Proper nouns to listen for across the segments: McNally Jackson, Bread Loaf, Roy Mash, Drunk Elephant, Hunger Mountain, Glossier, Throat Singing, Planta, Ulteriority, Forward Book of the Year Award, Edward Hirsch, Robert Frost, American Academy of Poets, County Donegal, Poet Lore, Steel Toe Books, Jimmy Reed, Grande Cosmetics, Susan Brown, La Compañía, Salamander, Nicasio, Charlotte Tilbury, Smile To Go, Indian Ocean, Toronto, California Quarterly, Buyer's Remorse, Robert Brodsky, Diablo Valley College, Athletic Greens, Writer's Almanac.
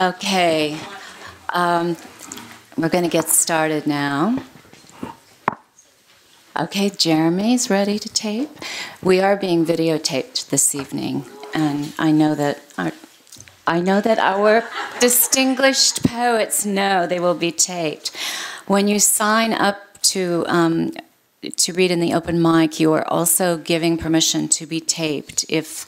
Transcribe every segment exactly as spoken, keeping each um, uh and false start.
Okay, um, we're going to get started now. Okay, Jeremy's ready to tape. We are being videotaped this evening, and I know that our, I know that our distinguished poets know they will be taped. When you sign up to um, to read in the open mic, you are also giving permission to be taped if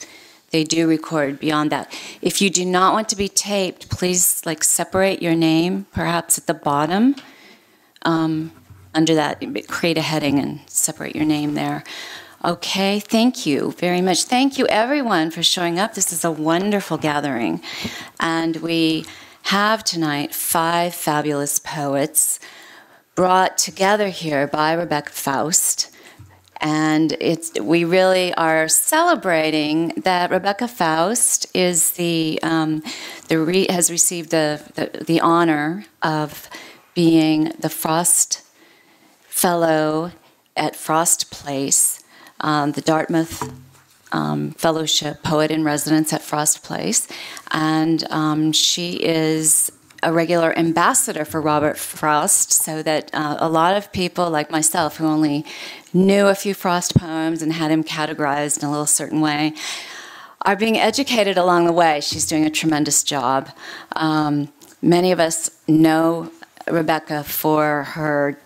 they do record beyond that. If you do not want to be taped, please like separate your name, perhaps at the bottom. Um, under that, create a heading and separate your name there. Okay, thank you very much. Thank you everyone for showing up. This is a wonderful gathering. And we have tonight five fabulous poets brought together here by Rebecca Foust. And it's, we really are celebrating that Rebecca Foust is the, um, the re, has received the, the, the honor of being the Frost Fellow at Frost Place, um, the Dartmouth um, Fellowship, Poet in Residence at Frost Place. And um, she is a regular ambassador for Robert Frost, so that uh, a lot of people like myself who only knew a few Frost poems and had him categorized in a little certain way are being educated along the way. She's doing a tremendous job. Um, many of us know Rebecca for her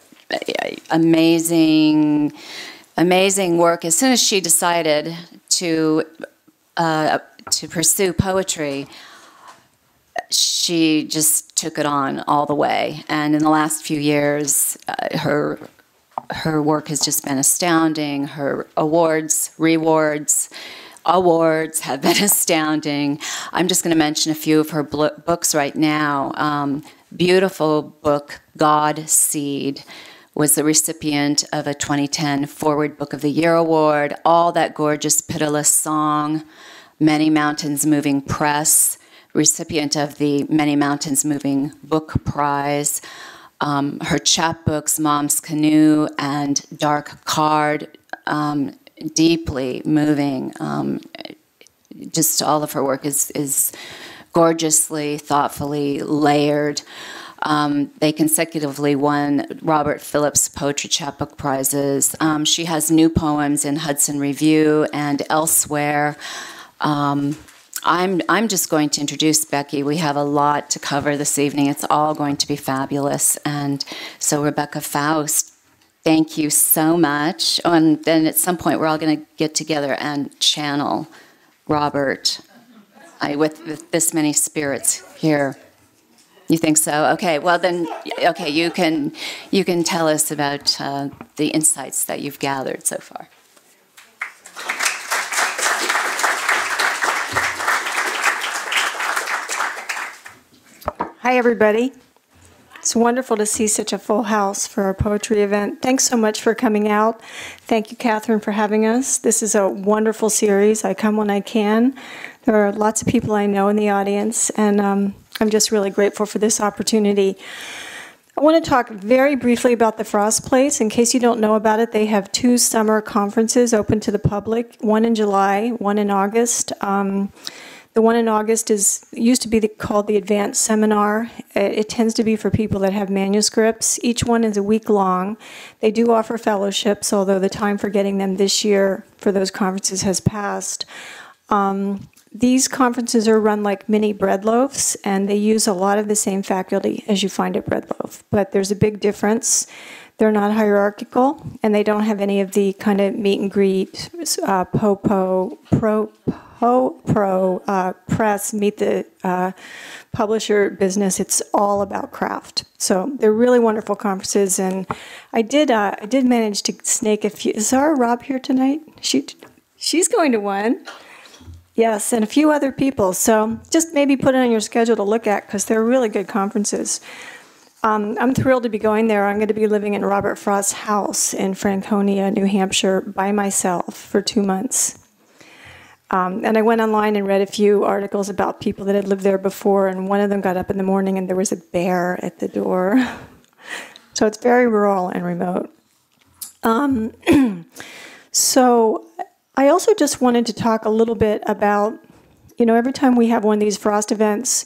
amazing, amazing work. As soon as she decided to, uh, to pursue poetry, she just took it on all the way, and in the last few years, uh, her her work has just been astounding. Her awards, rewards, awards have been astounding. I'm just going to mention a few of her books right now. Um, beautiful book, God Seed, was the recipient of a twenty ten Forward Book of the Year Award. All That Gorgeous Pitiless Song, Many Mountains Moving Press, recipient of the Many Mountains Moving Book Prize. Um, her chapbooks, Mom's Canoe and Dark Card, um, deeply moving. Um, just all of her work is, is gorgeously, thoughtfully layered. Um, they consecutively won Robert Phillips Poetry Chapbook Prizes. Um, she has new poems in Hudson Review and elsewhere. Um, I'm, I'm just going to introduce Becky. We have a lot to cover this evening. It's all going to be fabulous. And so Rebecca Foust, thank you so much. Oh, and then at some point, we're all going to get together and channel Robert I, with, with this many spirits here. You think so? Okay, well then, okay, you can, you can tell us about uh, the insights that you've gathered so far. Hi, everybody. It's wonderful to see such a full house for our poetry event. Thanks so much for coming out. Thank you, Catherine, for having us. This is a wonderful series. I come when I can. There are lots of people I know in the audience, and um, I'm just really grateful for this opportunity. I want to talk very briefly about the Frost Place. In case you don't know about it, they have two summer conferences open to the public, one in July, one in August. Um, The one in August is used to be the, called the Advanced Seminar. It, it tends to be for people that have manuscripts. Each one is a week long. They do offer fellowships, although the time for getting them this year for those conferences has passed. Um, these conferences are run like mini bread loafs, and they use a lot of the same faculty as you find at Bread Loaf, but there's a big difference. They're not hierarchical, and they don't have any of the kind of meet and greet, uh, po-po, pro-po. Oh, pro uh, press, meet the uh, publisher business. It's all about craft. So they're really wonderful conferences, and I did uh, I did manage to snake a few. Is Zara Robb here tonight? She she's going to one. Yes, and a few other people. So just maybe put it on your schedule to look at, because they're really good conferences. Um, I'm thrilled to be going there. I'm going to be living in Robert Frost's house in Franconia, New Hampshire, by myself for two months. Um, and I went online and read a few articles about people that had lived there before, and one of them got up in the morning and there was a bear at the door. So it's very rural and remote. Um, so I also just wanted to talk a little bit about, you know, every time we have one of these Frost events,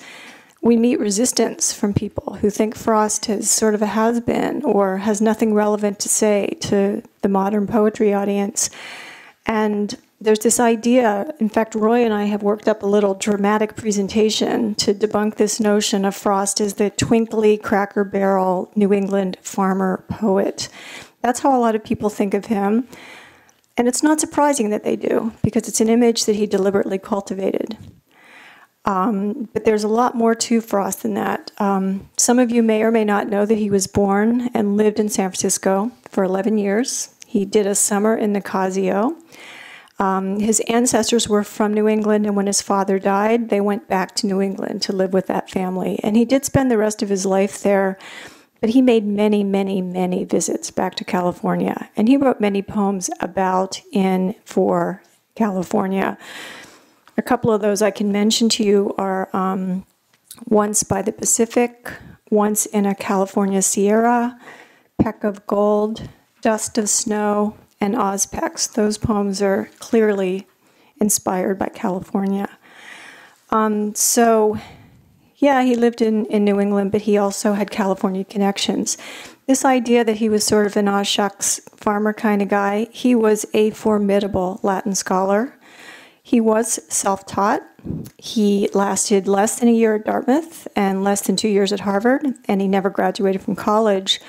we meet resistance from people who think Frost is sort of a has-been or has nothing relevant to say to the modern poetry audience. And there's this idea, in fact, Roy and I have worked up a little dramatic presentation to debunk this notion of Frost as the twinkly, cracker barrel, New England farmer poet. That's how a lot of people think of him. And it's not surprising that they do, because it's an image that he deliberately cultivated. Um, but there's a lot more to Frost than that. Um, some of you may or may not know that he was born and lived in San Francisco for eleven years. He did a summer in Nicasio. Um, his ancestors were from New England, and when his father died, they went back to New England to live with that family. And he did spend the rest of his life there, but he made many, many, many visits back to California. And he wrote many poems about, in, for California. A couple of those I can mention to you are um, Once by the Pacific, Once in a California Sierra, Peck of Gold, Dust of Snow, and Ozpex. Those poems are clearly inspired by California. Um, so, yeah, he lived in, in New England, but he also had California connections. This idea that he was sort of an aw shucks farmer kind of guy, he was a formidable Latin scholar. He was self-taught. He lasted less than a year at Dartmouth and less than two years at Harvard, and he never graduated from college.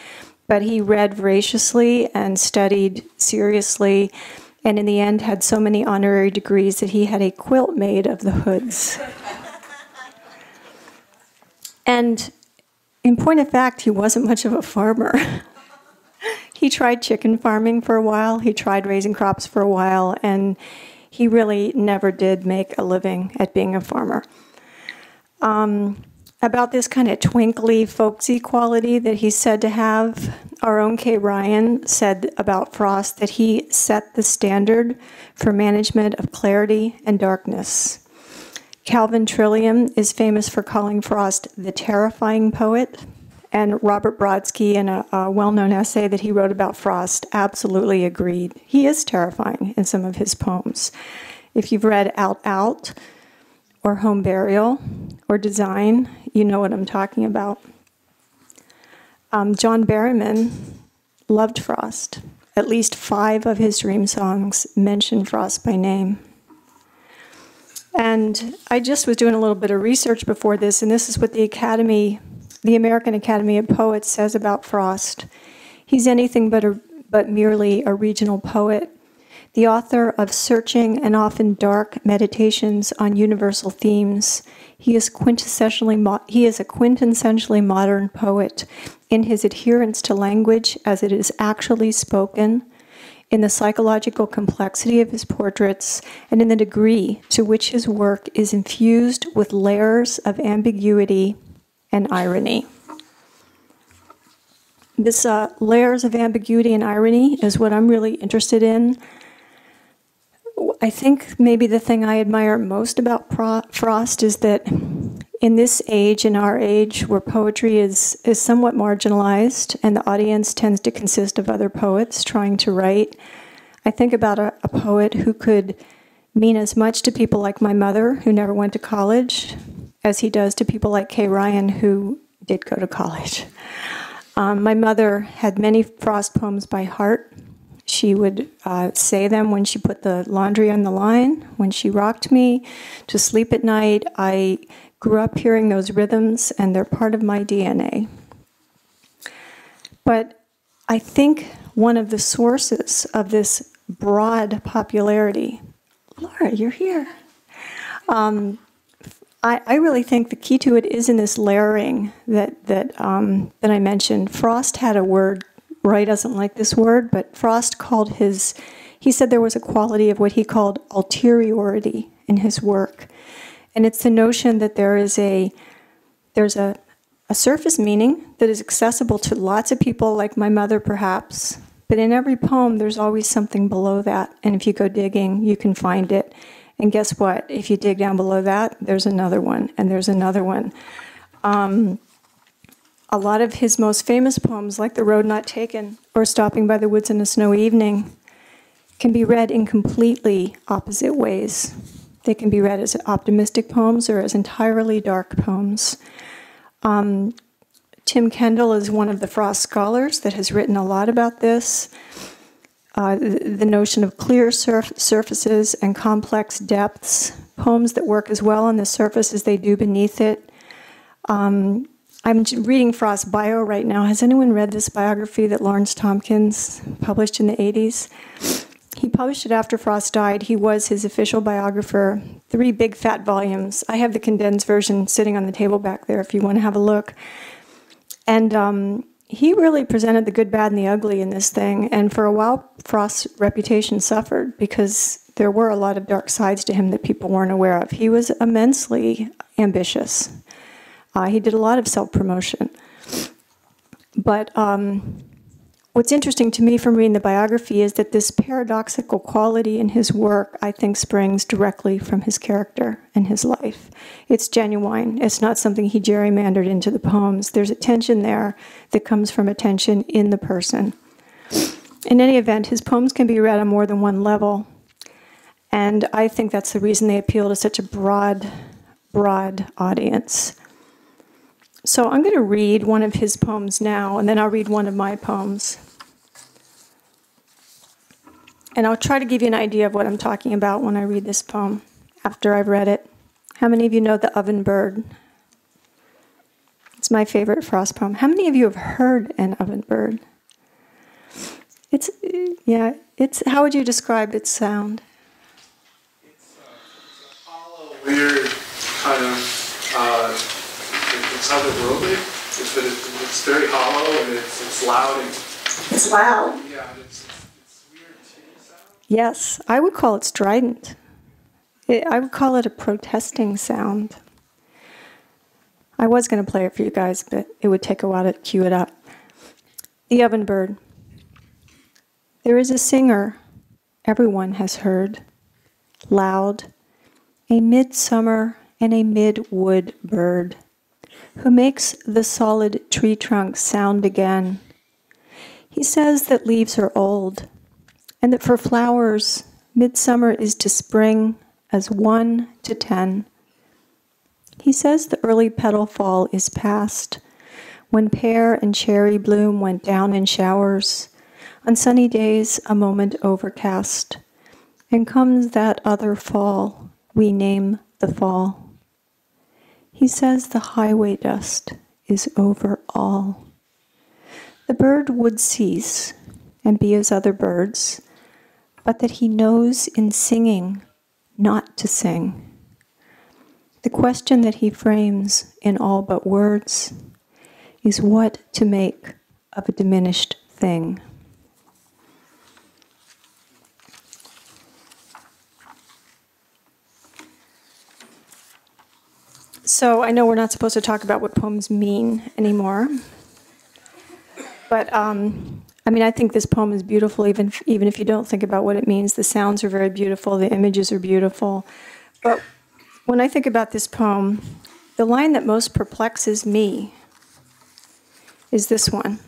But he read voraciously and studied seriously, and in the end had so many honorary degrees that he had a quilt made of the hoods. And in point of fact, he wasn't much of a farmer. He tried chicken farming for a while, he tried raising crops for a while, and he really never did make a living at being a farmer. Um, about this kind of twinkly, folksy quality that he's said to have, our own Kay Ryan said about Frost that he set the standard for management of clarity and darkness. Calvin Trillium is famous for calling Frost the terrifying poet, and Robert Brodsky, in a, a well-known essay that he wrote about Frost, absolutely agreed. He is terrifying in some of his poems. If you've read Out Out, or Home Burial, or Design, you know what I'm talking about. Um, John Berryman loved Frost. At least five of his dream songs mention Frost by name. And I just was doing a little bit of research before this, and this is what the Academy The American Academy of Poets says about Frost. He's anything but, a, but merely a regional poet, the author of searching and often dark meditations on universal themes. He is, quintessentially he is a quintessentially modern poet in his adherence to language as it is actually spoken, in the psychological complexity of his portraits, and in the degree to which his work is infused with layers of ambiguity and irony. This uh, layers of ambiguity and irony is what I'm really interested in. I think maybe the thing I admire most about Pro Frost is that in this age, in our age, where poetry is, is somewhat marginalized and the audience tends to consist of other poets trying to write, I think about a, a poet who could mean as much to people like my mother, who never went to college, as he does to people like Kay Ryan, who did go to college. Um, my mother had many Frost poems by heart. She would uh, say them when she put the laundry on the line, when she rocked me to sleep at night. I grew up hearing those rhythms, and they're part of my D N A. But I think one of the sources of this broad popularity, Laura, you're here. Um, I really think the key to it is in this layering that, that, um, that I mentioned. Frost had a word, Roy doesn't like this word, but Frost called his, he said there was a quality of what he called ulteriority in his work. And it's the notion that there is a, there's a, a surface meaning that is accessible to lots of people, like my mother perhaps, but in every poem there's always something below that, and if you go digging, you can find it. And guess what? If you dig down below that, there's another one, and there's another one. Um, a lot of his most famous poems, like The Road Not Taken or Stopping by the Woods on a Snowy Evening, can be read in completely opposite ways. They can be read as optimistic poems or as entirely dark poems. Um, Tim Kendall is one of the Frost scholars that has written a lot about this. Uh, the, the notion of clear surf surfaces and complex depths, poems that work as well on the surface as they do beneath it. Um, I'm reading Frost's bio right now. Has anyone read this biography that Lawrence Tompkins published in the eighties? He published it after Frost died. He was his official biographer. Three big fat volumes. I have the condensed version sitting on the table back there if you want to have a look. And um, he really presented the good, bad, and the ugly in this thing. And for a while, Frost's reputation suffered because there were a lot of dark sides to him that people weren't aware of. He was immensely ambitious. Uh, he did a lot of self-promotion. But um, what's interesting to me from reading the biography is that this paradoxical quality in his work, I think, springs directly from his character and his life. It's genuine. It's not something he gerrymandered into the poems. There's a tension there that comes from a tension in the person. In any event, his poems can be read on more than one level. And I think that's the reason they appeal to such a broad, broad audience. So I'm going to read one of his poems now, and then I'll read one of my poems. And I'll try to give you an idea of what I'm talking about when I read this poem after I've read it. How many of you know The Oven Bird? It's my favorite Frost poem. How many of you have heard An Oven Bird? It's, yeah, it's, how would you describe its sound? It's a hollow, weird kind of, uh, it's otherworldly. It's, but it's, it's very hollow and it's, it's loud. And it's loud. Yeah, it's, it's, it's weird sound. Yes, I would call it strident. It, I would call it a protesting sound. I was going to play it for you guys, but it would take a while to cue it up. The Oven Bird. There is a singer everyone has heard, loud, a midsummer and a midwood bird, who makes the solid tree trunk sound again. He says that leaves are old, and that for flowers, midsummer is to spring as one to ten. He says the early petal fall is past, when pear and cherry bloom went down in showers, on sunny days a moment overcast, and comes that other fall we name the fall. He says the highway dust is over all. The bird would cease and be as other birds, but that he knows in singing not to sing. The question that he frames in all but words is what to make of a diminished thing. So I know we're not supposed to talk about what poems mean anymore, but um, I mean, I think this poem is beautiful even, even if you don't think about what it means. The sounds are very beautiful, the images are beautiful, but when I think about this poem, the line that most perplexes me is this one.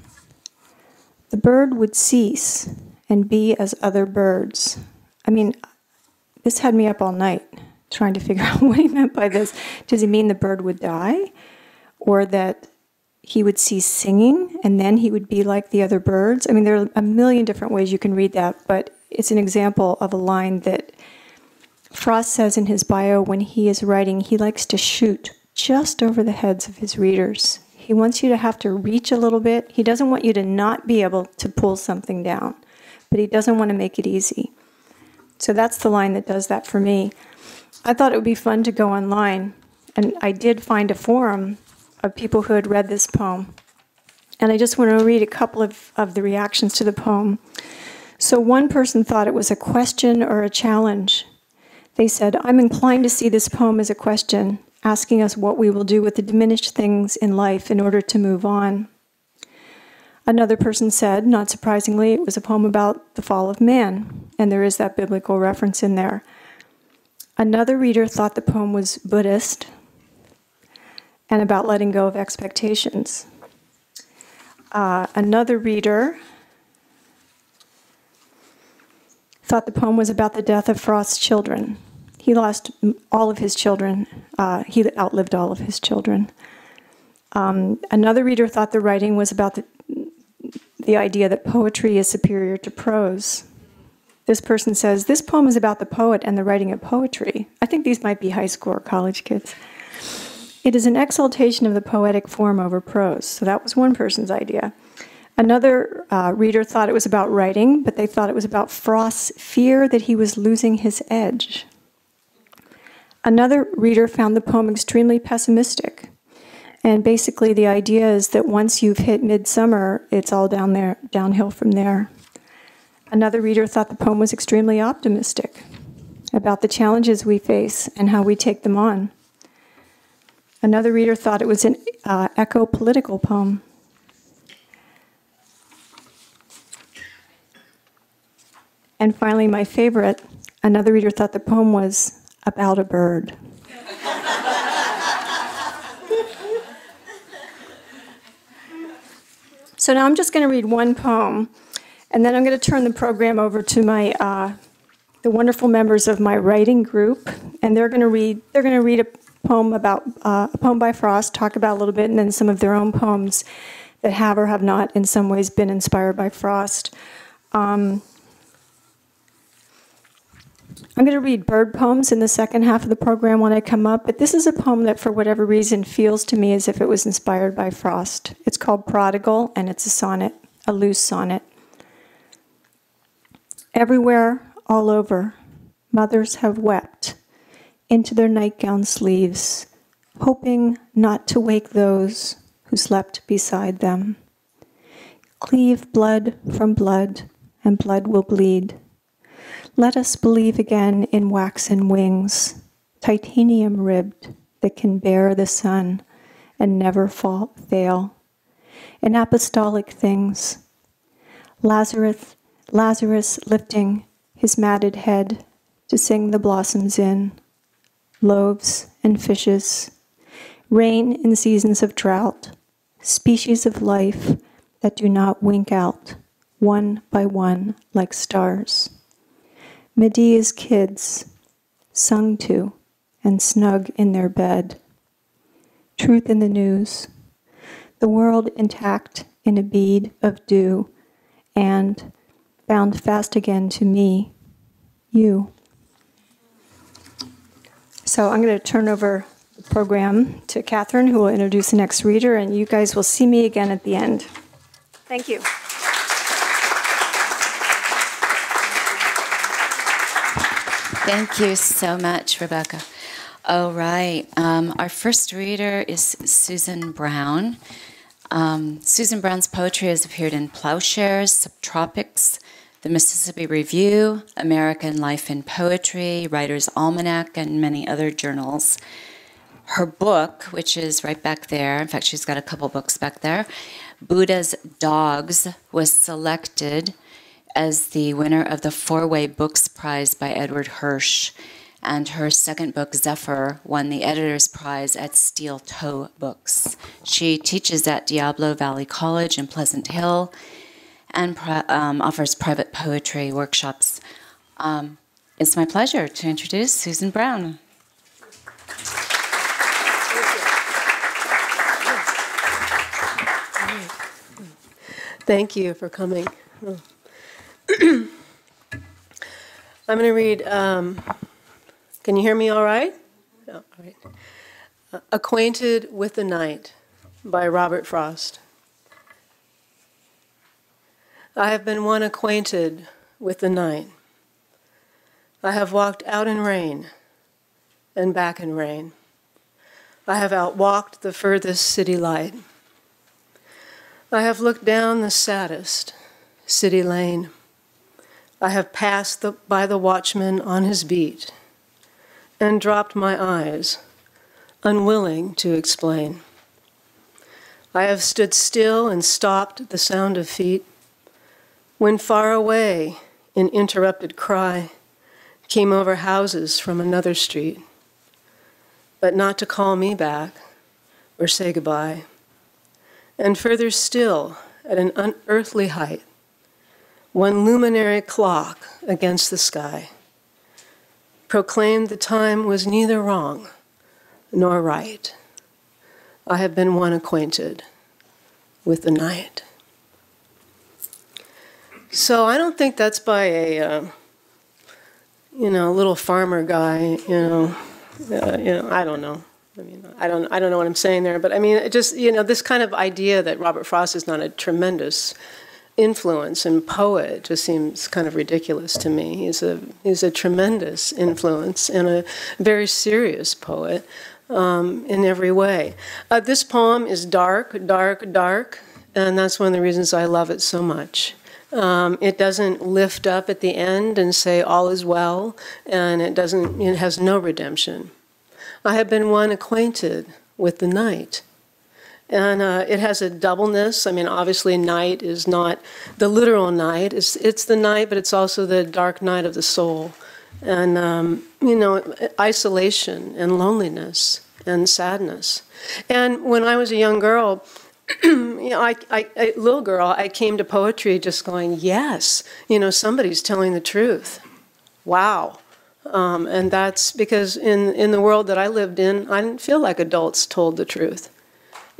The bird would cease and be as other birds. I mean, this had me up all night, trying to figure out what he meant by this. Does he mean the bird would die? Or that he would cease singing and then he would be like the other birds? I mean, there are a million different ways you can read that, but it's an example of a line that Frost says in his bio when he is writing, he likes to shoot just over the heads of his readers. He wants you to have to reach a little bit. He doesn't want you to not be able to pull something down, but he doesn't want to make it easy. So that's the line that does that for me. I thought it would be fun to go online, and I did find a forum of people who had read this poem. And I just want to read a couple of, of the reactions to the poem. So one person thought it was a question or a challenge. They said, I'm inclined to see this poem as a question, asking us what we will do with the diminished things in life in order to move on. Another person said, not surprisingly, it was a poem about the fall of man, and there is that biblical reference in there. Another reader thought the poem was Buddhist and about letting go of expectations. Uh, another reader thought the poem was about the death of Frost's children. He lost all of his children. Uh, he outlived all of his children. Um, another reader thought the writing was about the, the idea that poetry is superior to prose. This person says, this poem is about the poet and the writing of poetry. I think these might be high school or college kids. It is an exaltation of the poetic form over prose. So that was one person's idea. Another uh, reader thought it was about writing, but they thought it was about Frost's fear that he was losing his edge. Another reader found the poem extremely pessimistic. And basically the idea is that once you've hit midsummer, it's all down there, downhill from there. Another reader thought the poem was extremely optimistic about the challenges we face and how we take them on. Another reader thought it was an uh, eco-political poem. And finally, my favorite, another reader thought the poem was about a bird. So now I'm just going to read one poem, and then I'm going to turn the program over to my uh, the wonderful members of my writing group, and they're going to read they're going to read a poem about uh, a poem by Frost, talk about a little bit, and then some of their own poems that have or have not in some ways been inspired by Frost. Um, I'm going to read bird poems in the second half of the program when I come up, but this is a poem that for whatever reason feels to me as if it was inspired by Frost. It's called Prodigal, and it's a sonnet, a loose sonnet. Everywhere, all over, mothers have wept into their nightgown sleeves, hoping not to wake those who slept beside them. Cleave blood from blood, and blood will bleed. Let us believe again in waxen wings, titanium-ribbed, that can bear the sun and never fall, fail. In apostolic things, Lazarus, Lazarus lifting his matted head to sing the blossoms in, loaves and fishes, rain in seasons of drought, species of life that do not wink out, one by one like stars. Medea's kids, sung to and snug in their bed. Truth in the news, the world intact in a bead of dew, and bound fast again to me, you. So I'm going to turn over the program to Catherine, who will introduce the next reader, and you guys will see me again at the end. Thank you. Thank you so much, Rebecca. All right, um, our first reader is Susan Brown. Um, Susan Brown's poetry has appeared in Ploughshares, Subtropics, The Mississippi Review, American Life in Poetry, Writer's Almanac, and many other journals. Her book, which is right back there, in fact, she's got a couple books back there, Buddha's Dogs, was selected as the winner of the Forward Book Prize by Edward Hirsch, and her second book, Zephyr, won the Editor's Prize at Steel Toe Books. She teaches at Diablo Valley College in Pleasant Hill and um, offers private poetry workshops. Um, it's my pleasure to introduce Susan Brown. Thank you for coming. Oh. I'm going to read, um, can you hear me all right? No, all right. Uh, Acquainted with the Night by Robert Frost. I have been one acquainted with the night. I have walked out in rain and back in rain. I have outwalked the furthest city light. I have looked down the saddest city lane. I have passed the, by the watchman on his beat and dropped my eyes, unwilling to explain. I have stood still and stopped at the sound of feet when far away an interrupted cry came over houses from another street, but not to call me back or say goodbye. And further still, at an unearthly height, one luminary clock against the sky proclaimed the time was neither wrong nor right. I have been one acquainted with the night. So I don't think that's by a, uh, you know, little farmer guy, you know, uh, you know, I don't know. I mean, I don't, I don't know what I'm saying there, but I mean, it just, you know, this kind of idea that Robert Frost is not a tremendous influence and poet just seems kind of ridiculous to me. He's a, he's a tremendous influence and a very serious poet um, in every way. Uh, this poem is dark, dark, dark, and that's one of the reasons I love it so much. Um, it doesn't lift up at the end and say all is well, and it doesn't, it has no redemption. I have been one acquainted with the night. And uh, it has a doubleness. I mean, obviously night is not the literal night. It's, it's the night, but it's also the dark night of the soul. And, um, you know, isolation and loneliness and sadness. And when I was a young girl, you know, I, I, I, little girl, I came to poetry just going, yes, you know, somebody's telling the truth. Wow. Um, and that's because in, in the world that I lived in, I didn't feel like adults told the truth.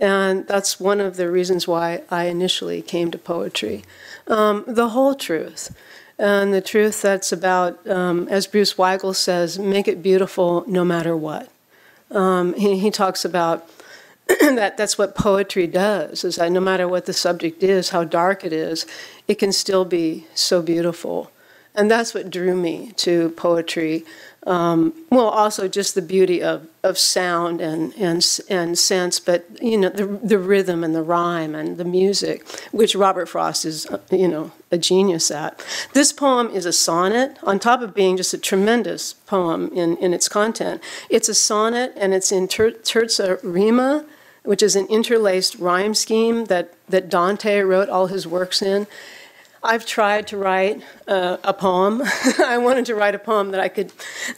And that's one of the reasons why I initially came to poetry. Um, the whole truth, and the truth that's about, um, as Bruce Weigel says, make it beautiful no matter what. Um, he, he talks about that that's what poetry does, is that no matter what the subject is, how dark it is, it can still be so beautiful. And that's what drew me to poetry. Um, well, also just the beauty of, of sound and, and, and sense, but, you know, the, the rhythm and the rhyme and the music, which Robert Frost is, you know, a genius at. This poem is a sonnet. On top of being just a tremendous poem in, in its content, it's a sonnet, and it's in ter terza rima, which is an interlaced rhyme scheme that, that Dante wrote all his works in. I've tried to write uh, a poem. I wanted to write a poem that I could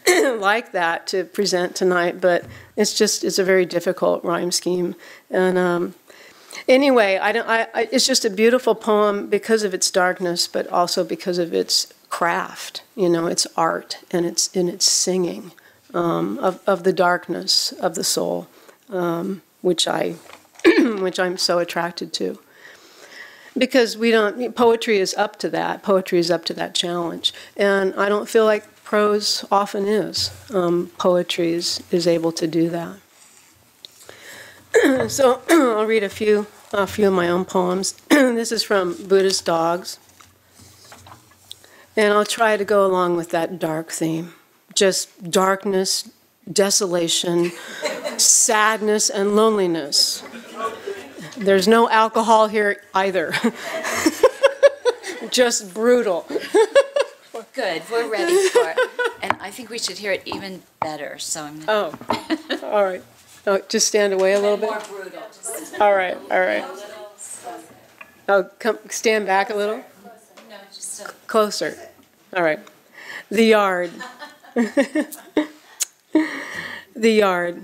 like that to present tonight, but it's just, it's a very difficult rhyme scheme. And um, anyway, I don't, I, I, it's just a beautiful poem because of its darkness, but also because of its craft, you know, its art and its, and its singing um, of, of the darkness of the soul, um, which, I which I'm so attracted to. Because we don't, poetry is up to that. Poetry is up to that challenge. And I don't feel like prose often is. Um, poetry is, is able to do that. So I'll read a few, a few of my own poems. This is from Buddha's Dogs. And I'll try to go along with that dark theme. Just darkness, desolation, sadness, and loneliness. There's no alcohol here either. Just brutal. Good, we're ready for it. And I think we should hear it even better. So I'm gonna... Oh, all right. Oh, just stand away a little bit. More brutal. All right, all right. Oh, come, stand back a little. No, just closer. All right. The yard. The yard.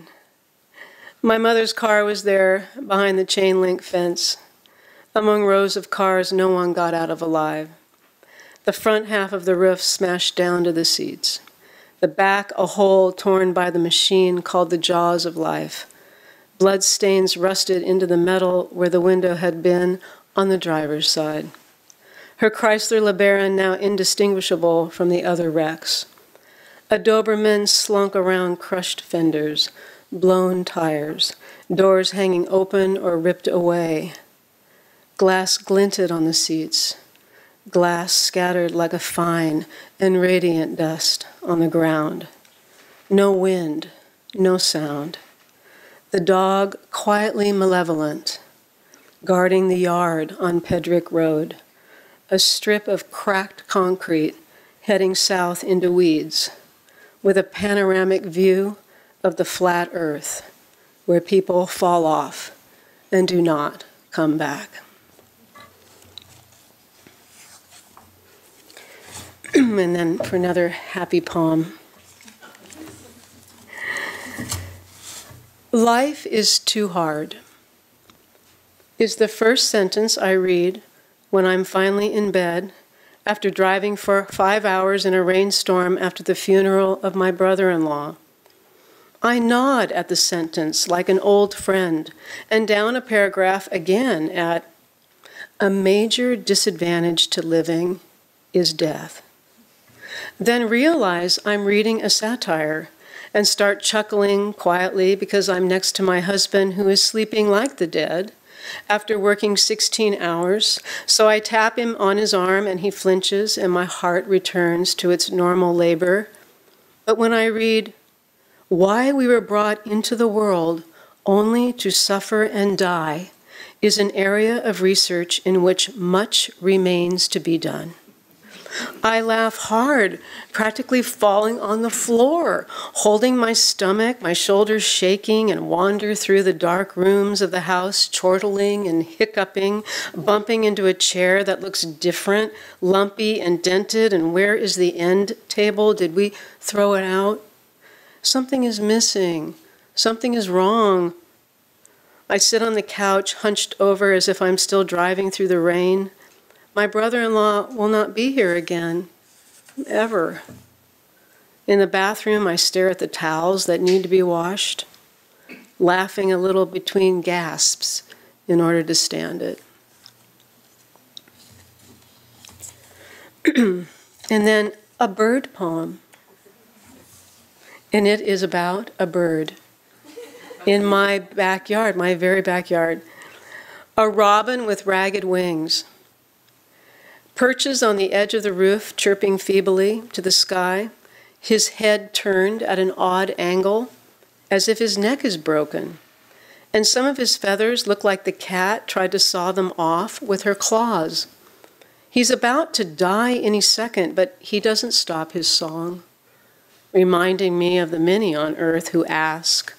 My mother's car was there, behind the chain link fence. Among rows of cars, no one got out of alive. The front half of the roof smashed down to the seats. The back, a hole torn by the machine called the jaws of life. Blood stains rusted into the metal where the window had been on the driver's side. Her Chrysler LeBaron now indistinguishable from the other wrecks. A Doberman slunk around crushed fenders, blown tires, doors hanging open or ripped away. Glass glinted on the seats, glass scattered like a fine and radiant dust on the ground. No wind, no sound. The dog quietly malevolent, guarding the yard on Pedrick Road, a strip of cracked concrete heading south into weeds, with a panoramic view of the flat earth, where people fall off and do not come back. And then for another happy poem. Life is too hard is the first sentence I read when I'm finally in bed after driving for five hours in a rainstorm after the funeral of my brother-in-law. I nod at the sentence like an old friend, and down a paragraph again at, a major disadvantage to living is death. Then realize I'm reading a satire and start chuckling quietly because I'm next to my husband who is sleeping like the dead after working sixteen hours. So I tap him on his arm and he flinches and my heart returns to its normal labor. But when I read, why we were brought into the world only to suffer and die is an area of research in which much remains to be done. I laugh hard, practically falling on the floor, holding my stomach, my shoulders shaking, and wander through the dark rooms of the house, chortling and hiccuping, bumping into a chair that looks different, lumpy and dented, and where is the end table? Did we throw it out? Something is missing. Something is wrong. I sit on the couch, hunched over as if I'm still driving through the rain. My brother-in-law will not be here again, ever. In the bathroom, I stare at the towels that need to be washed, laughing a little between gasps in order to stand it. And then a bird poem. And it is about a bird in my backyard, my very backyard. A robin with ragged wings perches on the edge of the roof, chirping feebly to the sky, his head turned at an odd angle, as if his neck is broken, and some of his feathers look like the cat tried to saw them off with her claws. He's about to die any second, but he doesn't stop his song, reminding me of the many on earth who ask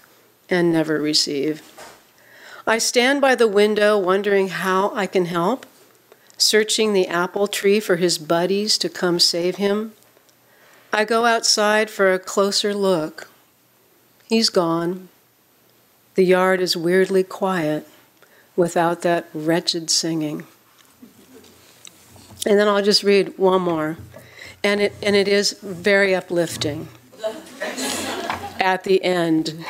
and never receive. I stand by the window wondering how I can help, searching the apple tree for his buddies to come save him. I go outside for a closer look. He's gone. The yard is weirdly quiet without that wretched singing. And then I'll just read one more. And it, and it is very uplifting at the end.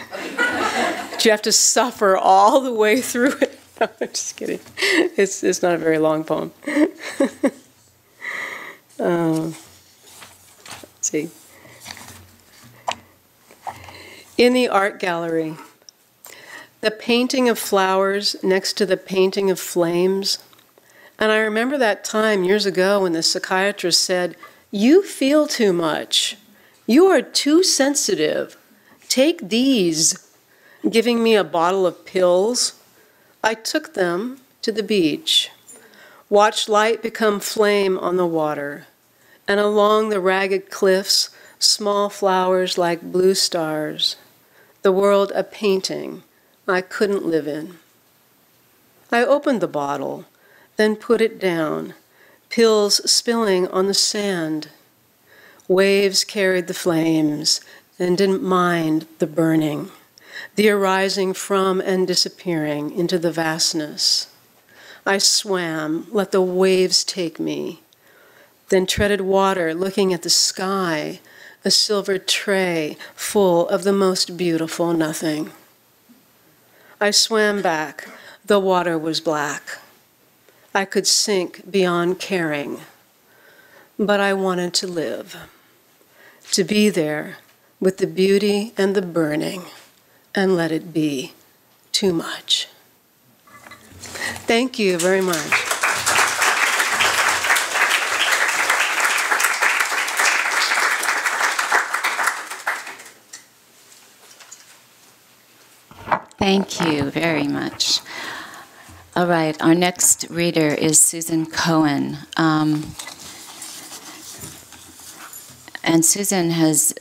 You have to suffer all the way through it. No, I'm just kidding. It's, it's not a very long poem. um, let's see. In the art gallery, the painting of flowers next to the painting of flames. And I remember that time years ago when the psychiatrist said, "You feel too much. You are too sensitive. Take these," giving me a bottle of pills. I took them to the beach, watched light become flame on the water, and along the ragged cliffs, small flowers like blue stars, the world a painting I couldn't live in. I opened the bottle, then put it down, pills spilling on the sand. Waves carried the flames and didn't mind the burning, the arising from and disappearing into the vastness. I swam, let the waves take me, then treaded water, looking at the sky, a silver tray full of the most beautiful nothing. I swam back, the water was black. I could sink beyond caring, but I wanted to live, to be there with the beauty and the burning, and let it be too much. Thank you very much. Thank you very much. All right, our next reader is Susan Cohen. Um, and Susan has,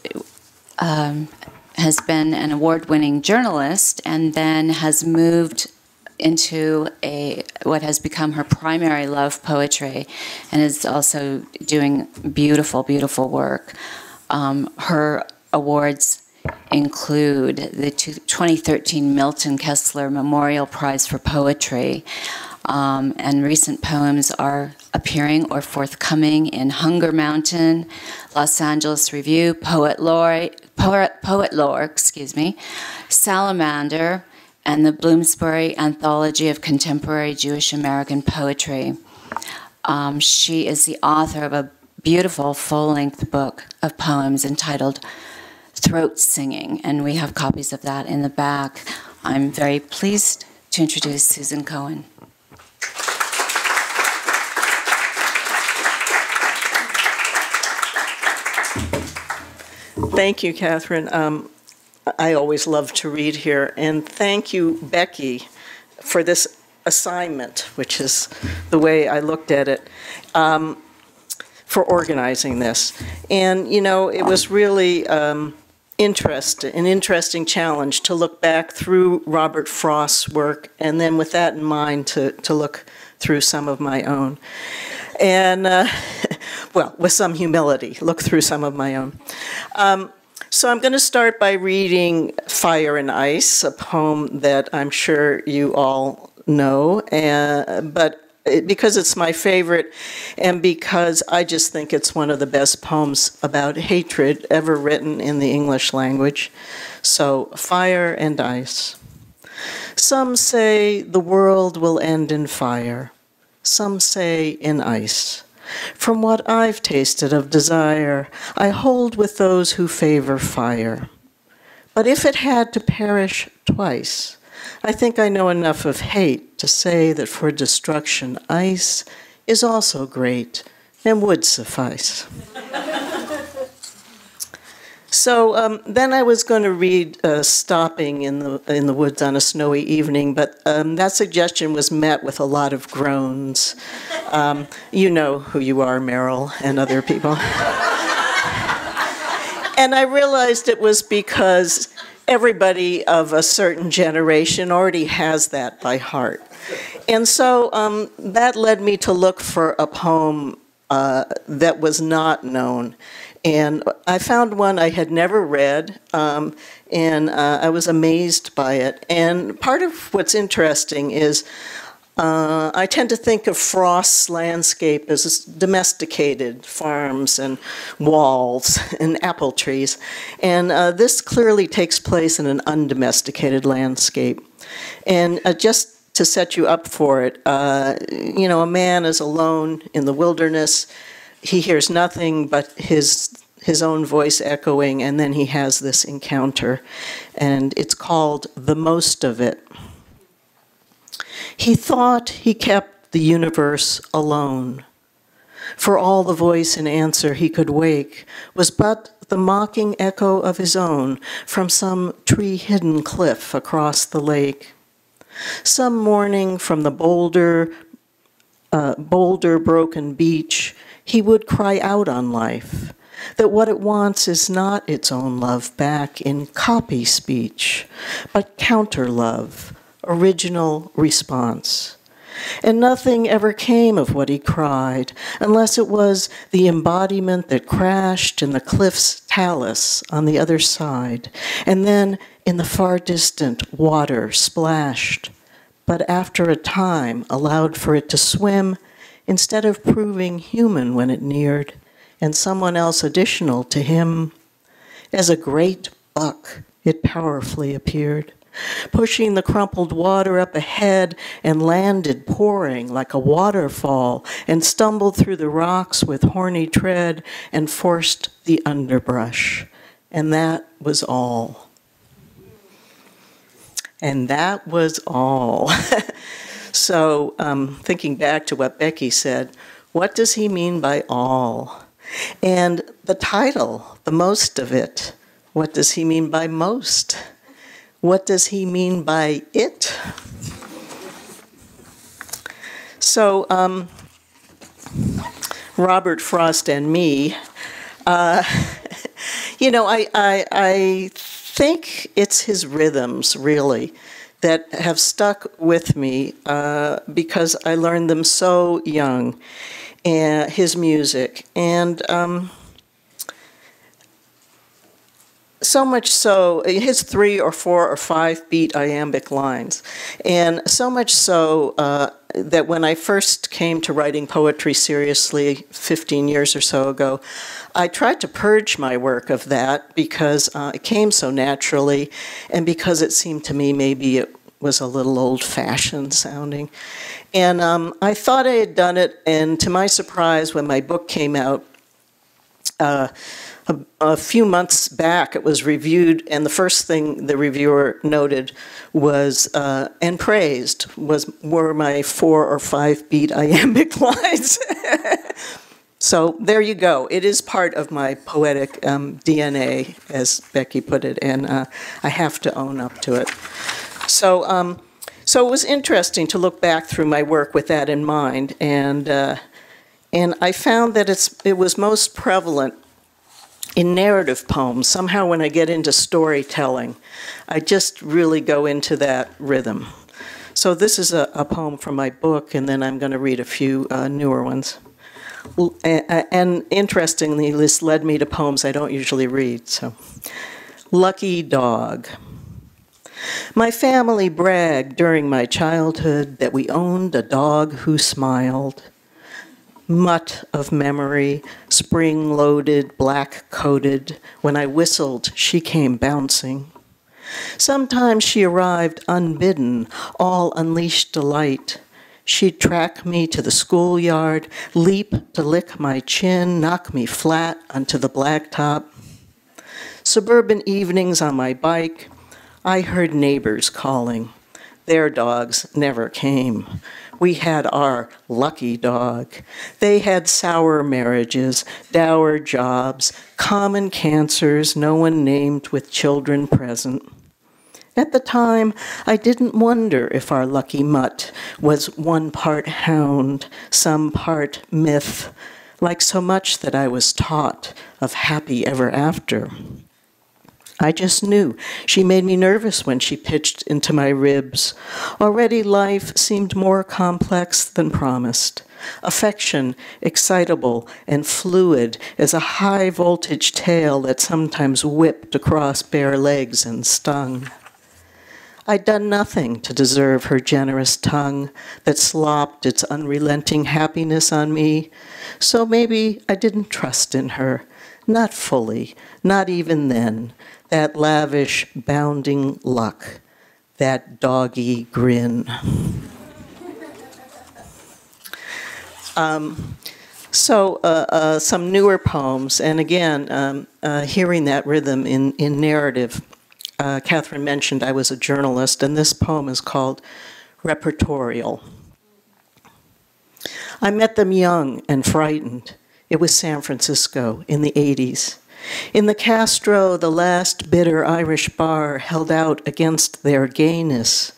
um, has been an award-winning journalist and then has moved into a what has become her primary love, poetry, and is also doing beautiful, beautiful work. Um, her awards include the two, twenty thirteen Milton Kessler Memorial Prize for Poetry, um, and recent poems are appearing or forthcoming in Hunger Mountain, Los Angeles Review, Poet Lore, Poet, Poet Lore, excuse me, Salamander, and the Bloomsbury Anthology of Contemporary Jewish American Poetry. Um, she is the author of a beautiful full-length book of poems entitled Throat Singing, and we have copies of that in the back. I'm very pleased to introduce Susan Cohen. Thank you, Catherine. Um, I always love to read here, and thank you, Becky, for this assignment, which is the way I looked at it, um, for organizing this. And, you know, it was really um, interest, an interesting challenge to look back through Robert Frost's work, and then with that in mind to, to look through some of my own. And, uh, well, with some humility, look through some of my own. Um, So I'm going to start by reading Fire and Ice, a poem that I'm sure you all know, uh, but it, because it's my favorite and because I just think it's one of the best poems about hatred ever written in the English language. So, Fire and Ice. Some say the world will end in fire, some say in ice. From what I've tasted of desire, I hold with those who favor fire. But if it had to perish twice, I think I know enough of hate to say that for destruction, ice is also great and would suffice. So um, then I was going to read uh, Stopping in the, in the Woods on a Snowy Evening, but um, that suggestion was met with a lot of groans. Um, you know who you are, Meryl, and other people. And I realized it was because everybody of a certain generation already has that by heart. And so um, that led me to look for a poem uh, that was not known. And I found one I had never read, um, and uh, I was amazed by it. And part of what's interesting is uh, I tend to think of Frost's landscape as domesticated farms and walls and apple trees. And uh, this clearly takes place in an undomesticated landscape. And uh, just to set you up for it, uh, you know, a man is alone in the wilderness. He hears nothing but his, his own voice echoing, and then he has this encounter, and it's called The Most of It. He thought he kept the universe alone. For all the voice in answer he could wake was but the mocking echo of his own from some tree-hidden cliff across the lake. Some morning from the boulder, uh, boulder-broken beach, he would cry out on life, that what it wants is not its own love back in copy speech, but counter-love, original response. And nothing ever came of what he cried, unless it was the embodiment that crashed in the cliff's talus on the other side, and then in the far distant water splashed, but after a time allowed for it to swim, instead of proving human when it neared, and someone else additional to him. As a great buck, it powerfully appeared, pushing the crumpled water up ahead and landed pouring like a waterfall and stumbled through the rocks with horny tread and forced the underbrush. And that was all. And that was all. So um, thinking back to what Becky said, what does he mean by all? And the title, The Most of It, what does he mean by most? What does he mean by it? So um, Robert Frost and me, uh, you know, I, I, I think it's his rhythms, really, that have stuck with me uh, because I learned them so young, and his music. And um, so much so, his three or four or five beat iambic lines, and so much so uh, that when I first came to writing poetry seriously fifteen years or so ago, I tried to purge my work of that because uh, it came so naturally and because it seemed to me maybe it was a little old-fashioned sounding. And um, I thought I had done it, and to my surprise, when my book came out, uh, a, a few months back, it was reviewed, and the first thing the reviewer noted was, uh, and praised, was were my four or five beat iambic lines. So there you go. It is part of my poetic um, D N A, as Becky put it, and uh, I have to own up to it. So, um, so it was interesting to look back through my work with that in mind, and uh, and I found that it's it was most prevalent in narrative poems. Somehow, when I get into storytelling, I just really go into that rhythm. So this is a, a poem from my book, and then I'm going to read a few uh, newer ones. And, and interestingly, this led me to poems I don't usually read. So, Lucky Dog. My family bragged during my childhood that we owned a dog who smiled. Mutt of memory, spring-loaded, black-coated. When I whistled, she came bouncing. Sometimes she arrived unbidden, all unleashed delight. She'd track me to the schoolyard, leap to lick my chin, knock me flat onto the blacktop. Suburban evenings on my bike, I heard neighbors calling. Their dogs never came. We had our lucky dog. They had sour marriages, dour jobs, common cancers no one named with children present. At the time, I didn't wonder if our lucky mutt was one part hound, some part myth, like so much that I was taught of happy ever after. I just knew. She made me nervous when she pitched into my ribs. Already life seemed more complex than promised. Affection, excitable and fluid as a high-voltage tail that sometimes whipped across bare legs and stung. I'd done nothing to deserve her generous tongue that slopped its unrelenting happiness on me, so maybe I didn't trust in her. Not fully, not even then, that lavish, bounding luck, that doggy grin. um, so uh, uh, some newer poems, and again, um, uh, hearing that rhythm in, in narrative. Uh, Catherine mentioned I was a journalist, and this poem is called Reportorial. I met them young and frightened. It was San Francisco in the eighties. In the Castro, the last bitter Irish bar held out against their gayness,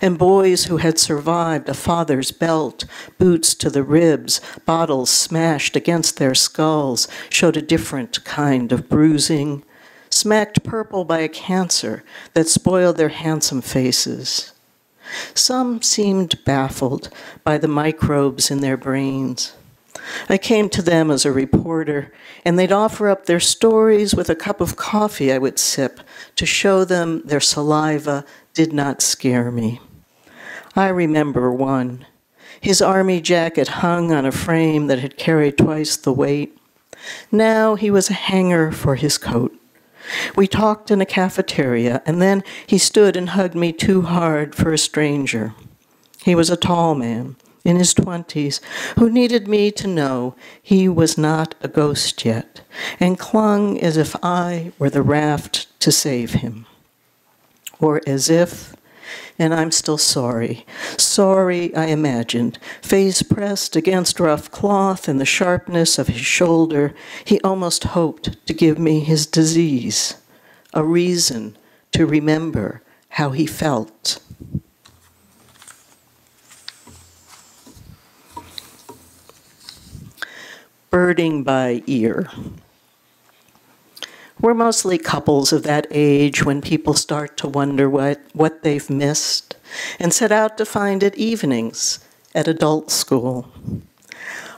and boys who had survived a father's belt, boots to the ribs, bottles smashed against their skulls, showed a different kind of bruising, smacked purple by a cancer that spoiled their handsome faces. Some seemed baffled by the microbes in their brains. I came to them as a reporter, and they'd offer up their stories with a cup of coffee I would sip to show them their saliva did not scare me. I remember one. His army jacket hung on a frame that had carried twice the weight. Now he was a hanger for his coat. We talked in a cafeteria, and then he stood and hugged me too hard for a stranger. He was a tall man, in his twenties, who needed me to know he was not a ghost yet, and clung as if I were the raft to save him. Or as if, and I'm still sorry, sorry I imagined, face pressed against rough cloth and the sharpness of his shoulder, he almost hoped to give me his disease, a reason to remember how he felt. Birding by ear. We're mostly couples of that age when people start to wonder what, what they've missed and set out to find it evenings at adult school.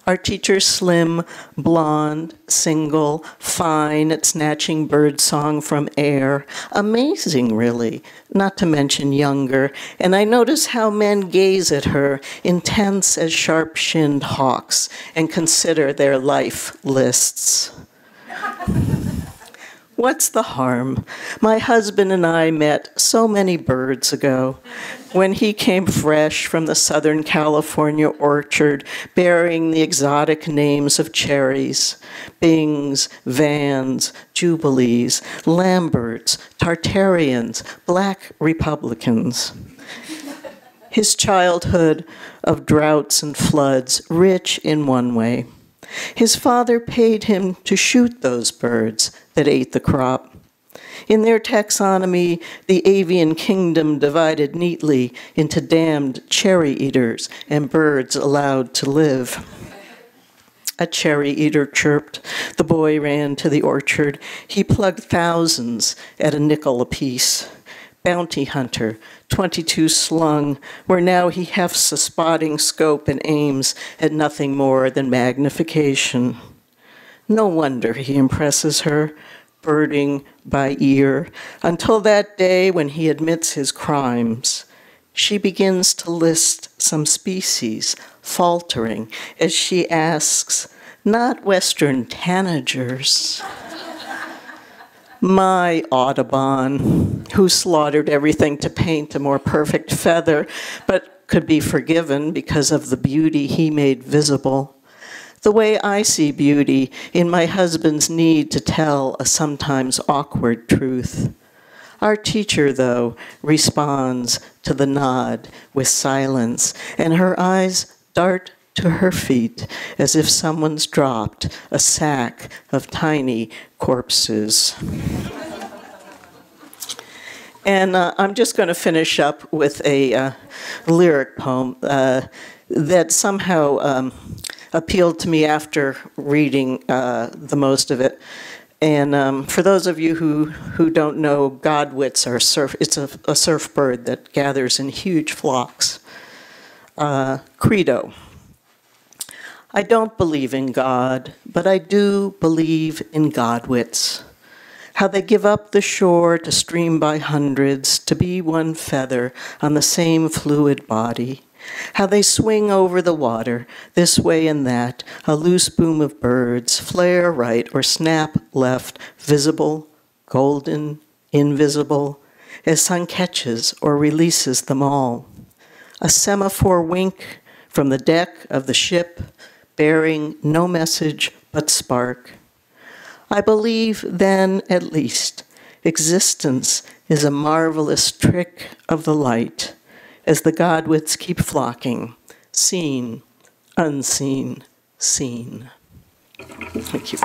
Our teacher's slim, blonde, single, fine at snatching bird song from air. Amazing, really, not to mention younger. And I notice how men gaze at her, intense as sharp-shinned hawks, and consider their life lists. What's the harm? My husband and I met so many birds ago, when he came fresh from the Southern California orchard, bearing the exotic names of cherries, Bings, Vans, Jubilees, Lamberts, Tartarians, Black Republicans. His childhood of droughts and floods, rich in one way. His father paid him to shoot those birds that ate the crop. In their taxonomy, the avian kingdom divided neatly into damned cherry eaters and birds allowed to live. A cherry eater chirped. The boy ran to the orchard. He plugged thousands at a nickel apiece. Bounty hunter, twenty-two slung, where now he hefts a spotting scope and aims at nothing more than magnification. No wonder he impresses her, birding by ear, until that day when he admits his crimes. She begins to list some species, faltering, as she asks, not Western tanagers. My Audubon, who slaughtered everything to paint a more perfect feather, but could be forgiven because of the beauty he made visible. The way I see beauty in my husband's need to tell a sometimes awkward truth. Our teacher, though, responds to the nod with silence, and her eyes dart to her feet as if someone's dropped a sack of tiny corpses. And uh, I'm just going to finish up with a uh, lyric poem uh, that somehow um, appealed to me after reading uh, the most of it. And um, for those of you who, who don't know, godwits are surf, it's a, a surf bird that gathers in huge flocks. Uh, credo. I don't believe in God, but I do believe in godwits. How they give up the shore to stream by hundreds, to be one feather on the same fluid body. How they swing over the water, this way and that, a loose boom of birds, flare right or snap left, visible, golden, invisible, as sun catches or releases them all. A semaphore wink from the deck of the ship, bearing no message but spark. I believe then, at least, existence is a marvelous trick of the light, as the godwits keep flocking, seen, unseen, seen. Thank you.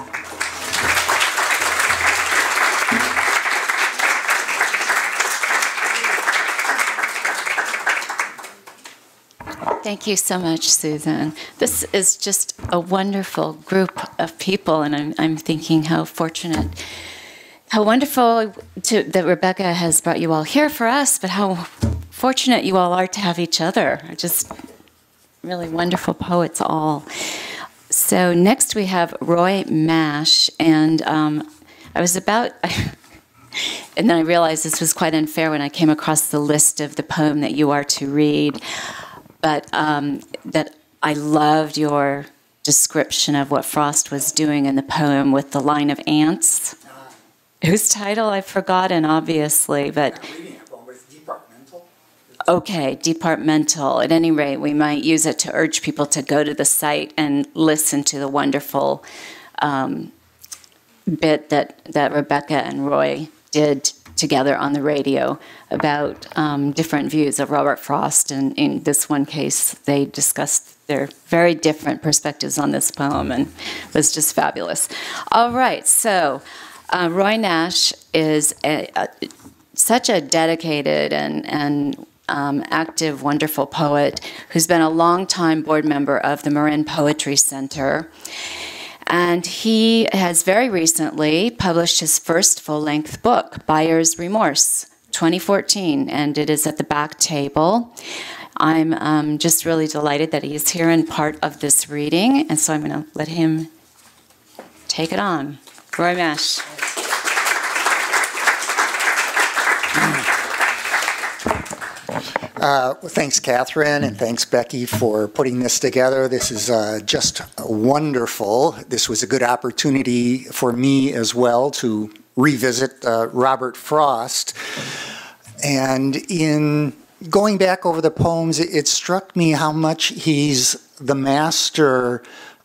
Thank you so much, Susan. This is just a wonderful group of people, and I'm, I'm thinking how fortunate, how wonderful to, that Rebecca has brought you all here for us, but how fortunate you all are to have each other. Just really wonderful poets all. So next we have Roy Mash, and um, I was about... and then I realized this was quite unfair when I came across the list of the poem that you are to read. But um, that I loved your description of what Frost was doing in the poem with the line of ants, whose title I've forgotten, obviously, but... Okay, departmental. At any rate, we might use it to urge people to go to the site and listen to the wonderful um, bit that, that Rebecca and Roy did together on the radio about um, different views of Robert Frost. And in this one case, they discussed their very different perspectives on this poem, and it was just fabulous. All right, so uh, Roy Nash is a, a, such a dedicated and, and um, active, wonderful poet who's been a long-time board member of the Marin Poetry Center. And he has very recently published his first full-length book, Buyer's Remorse, twenty fourteen, and it is at the back table I'm um, just really delighted that he's here and part of this reading, and so I'm going to let him take it on. Roy Mash. Uh, thanks, Catherine, and thanks, Becky, for putting this together. This is uh, just wonderful. This was a good opportunity for me as well to revisit uh, Robert Frost. And in going back over the poems, it, it struck me how much he's the master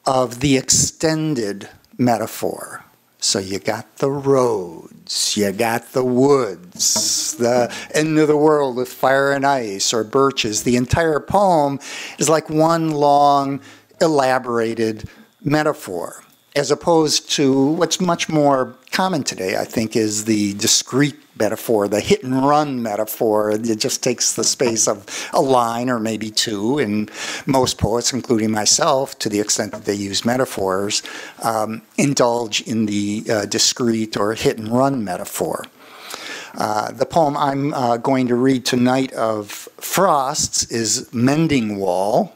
of the extended metaphor. So you got the roads, you got the woods, the end of the world with fire and ice or birches. The entire poem is like one long, elaborated metaphor, as opposed to what's much more common today, I think, is the discrete metaphor, the hit-and-run metaphor. It just takes the space of a line or maybe two, and most poets, including myself, to the extent that they use metaphors, um, indulge in the uh, discrete or hit-and-run metaphor. Uh, the poem I'm uh, going to read tonight of Frost's is Mending Wall,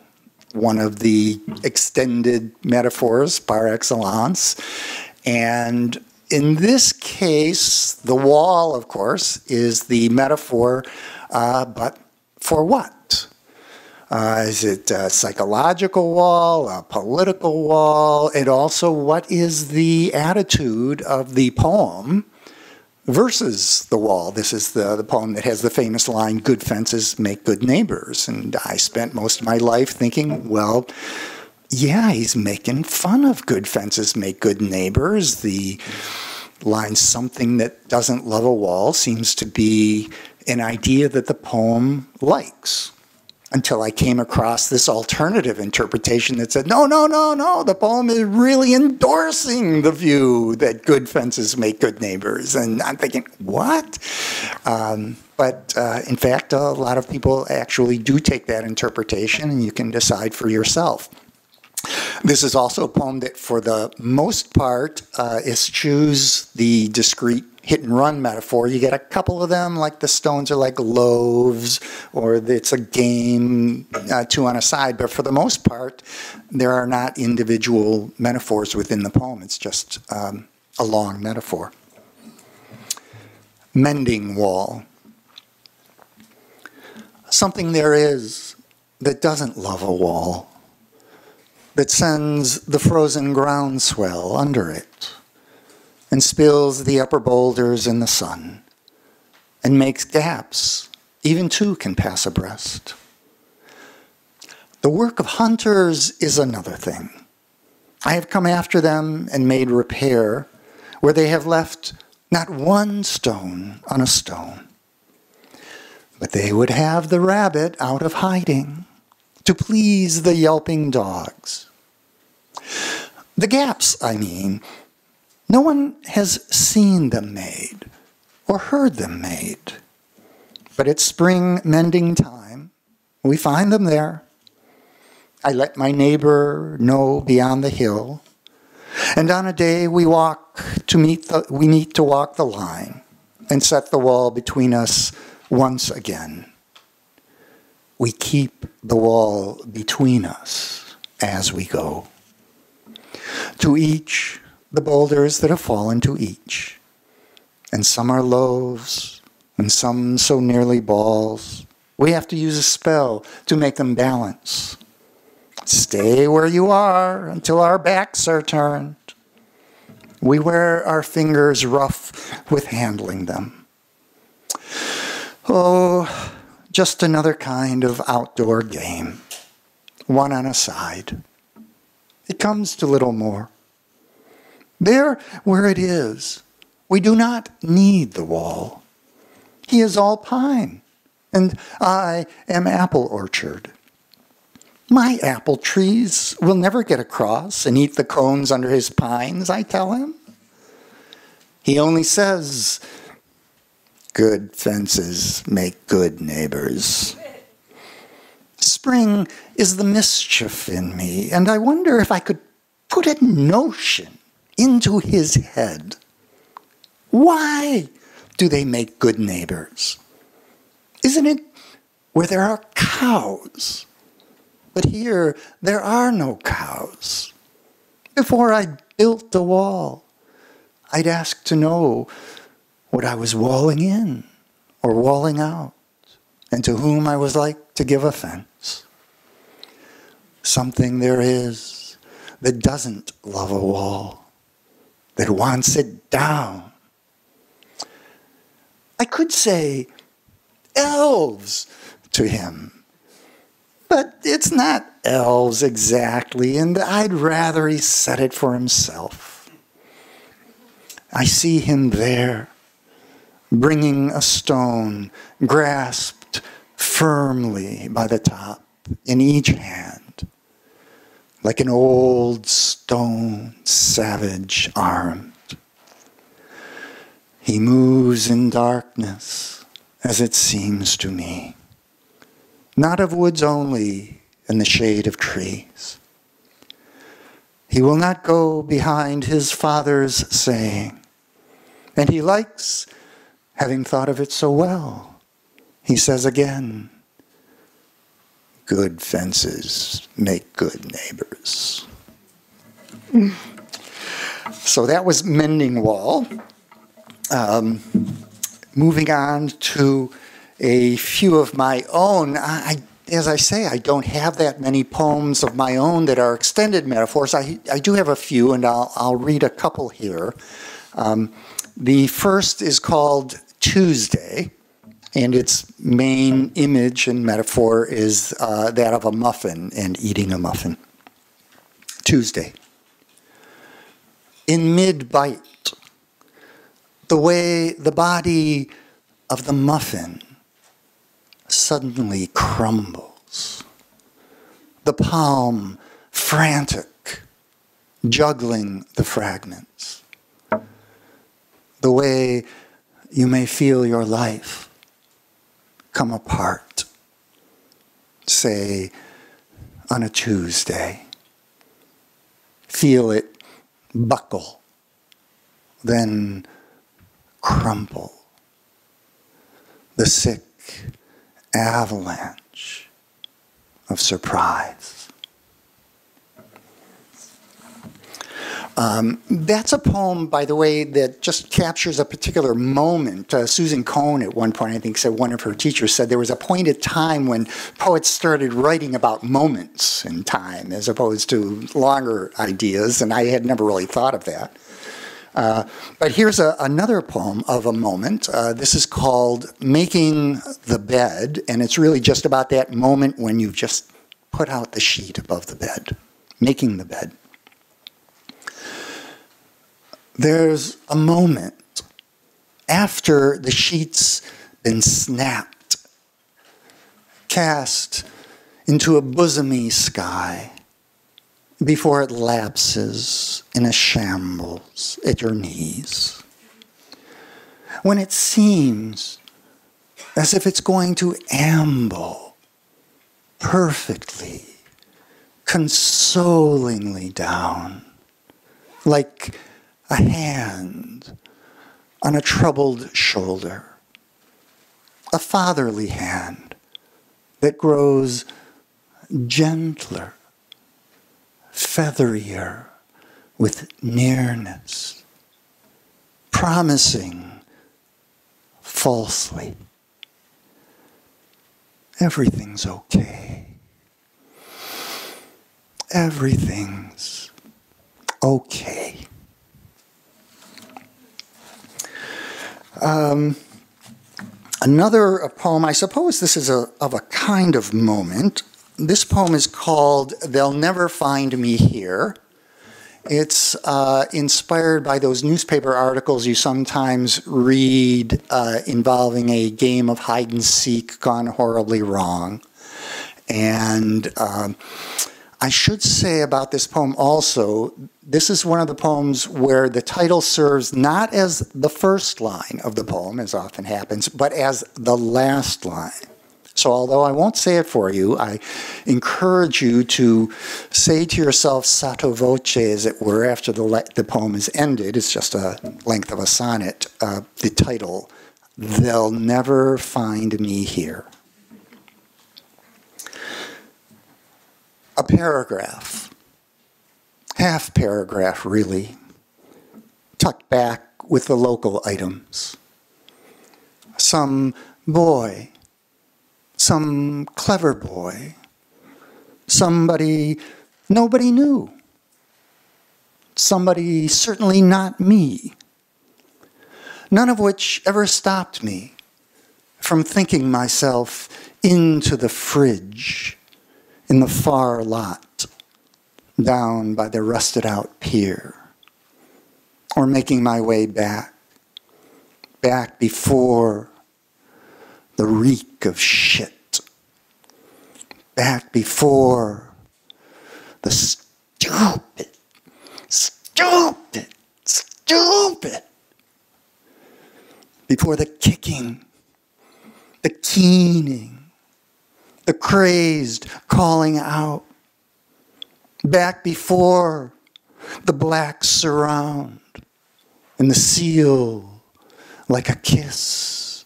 one of the extended metaphors par excellence. And in this case, the wall, of course, is the metaphor, uh, but for what? Uh, is it a psychological wall, a political wall? And also, what is the attitude of the poem versus the wall? This is the, the poem that has the famous line, "Good fences make good neighbors." And I spent most of my life thinking, well, yeah, he's making fun of good fences make good neighbors. The line, something that doesn't love a wall, seems to be an idea that the poem likes, until I came across this alternative interpretation that said, no, no, no, no, the poem is really endorsing the view that good fences make good neighbors. And I'm thinking, what? Um, but uh, in fact, a lot of people actually do take that interpretation, and you can decide for yourself. This is also a poem that, for the most part, uh, eschews the discrete hit-and-run metaphor. You get a couple of them, like the stones are like loaves, or it's a game, uh, two on a side. But for the most part, there are not individual metaphors within the poem. It's just um, a long metaphor. Mending wall. Something there is that doesn't love a wall, that sends the frozen groundswell under it, and spills the upper boulders in the sun, and makes gaps even two can pass abreast. The work of hunters is another thing. I have come after them and made repair, where they have left not one stone on a stone. But they would have the rabbit out of hiding, to please the yelping dogs. The gaps, I mean, no one has seen them made or heard them made. But it's spring mending time. We find them there. I let my neighbor know beyond the hill. And on a day we walk to meet the, we meet to walk the line and set the wall between us once again. We keep the wall between us as we go. To each the boulders that have fallen to each, and some are loaves, and some so nearly balls. We have to use a spell to make them balance. Stay where you are until our backs are turned. We wear our fingers rough with handling them. Oh, just another kind of outdoor game, one on a side. It comes to little more. There, where it is, we do not need the wall. He is all pine, and I am apple orchard. My apple trees will never get across and eat the cones under his pines, I tell him. He only says, "Good fences make good neighbors." Spring is the mischief in me, and I wonder if I could put a notion into his head. Why do they make good neighbors? Isn't it where there are cows. But here, there are no cows. Before I built the wall, I'd ask to know what I was walling in or walling out, and to whom I was like to give offense. Something there is that doesn't love a wall, that wants it down. I could say elves to him, but it's not elves exactly, and I'd rather he said it for himself. I see him there, bringing a stone grasped firmly by the top in each hand, like an old stone savage armed. He moves in darkness, as it seems to me, not of woods only, in the shade of trees. He will not go behind his father's saying, and he likes, having thought of it so well, he says again, good fences make good neighbors. So that was Mending Wall. Um, moving on to a few of my own. I, as I say, I don't have that many poems of my own that are extended metaphors. I, I do have a few, and I'll, I'll read a couple here. Um, the first is called Tuesday, and its main image and metaphor is uh, that of a muffin and eating a muffin. Tuesday. In mid-bite, the way the body of the muffin suddenly crumbles, the palm frantic, juggling the fragments, the way you may feel your life come apart, say, on a Tuesday. Feel it buckle, then crumple. The sick avalanche of surprise. Um, that's a poem, by the way, that just captures a particular moment. Uh, Susan Cohn, at one point, I think, said one of her teachers said there was a point at time when poets started writing about moments in time as opposed to longer ideas, and I had never really thought of that. Uh, but here's a, another poem of a moment. Uh, this is called Making the Bed, and it's really just about that moment when you've just put out the sheet above the bed, making the bed. There's a moment after the sheet's been snapped, cast into a bosomy sky, before it lapses in a shambles at your knees. When it seems as if it's going to amble perfectly, consolingly down, like a hand on a troubled shoulder, a fatherly hand that grows gentler, featherier with nearness, promising falsely, everything's okay, everything's okay. Um, another a poem, I suppose this is a, of a kind of moment. This poem is called They'll Never Find Me Here. It's uh, inspired by those newspaper articles you sometimes read uh, involving a game of hide and seek gone horribly wrong. And um, I should say about this poem also, this is one of the poems where the title serves not as the first line of the poem, as often happens, but as the last line. So although I won't say it for you, I encourage you to say to yourself sotto voce, as it were, after the, the poem is ended, it's just a length of a sonnet, uh, the title, They'll Never Find Me Here. a paragraph, half paragraph really, tucked back with the local items. Some boy, some clever boy, somebody nobody knew, somebody certainly not me, none of which ever stopped me from thinking myself into the fridge in the far lot down by the rusted-out pier, or making my way back, back before the reek of shit, back before the stupid, stupid, stupid, before the kicking, the keening, the crazed calling out, back before the black surround and the seal like a kiss,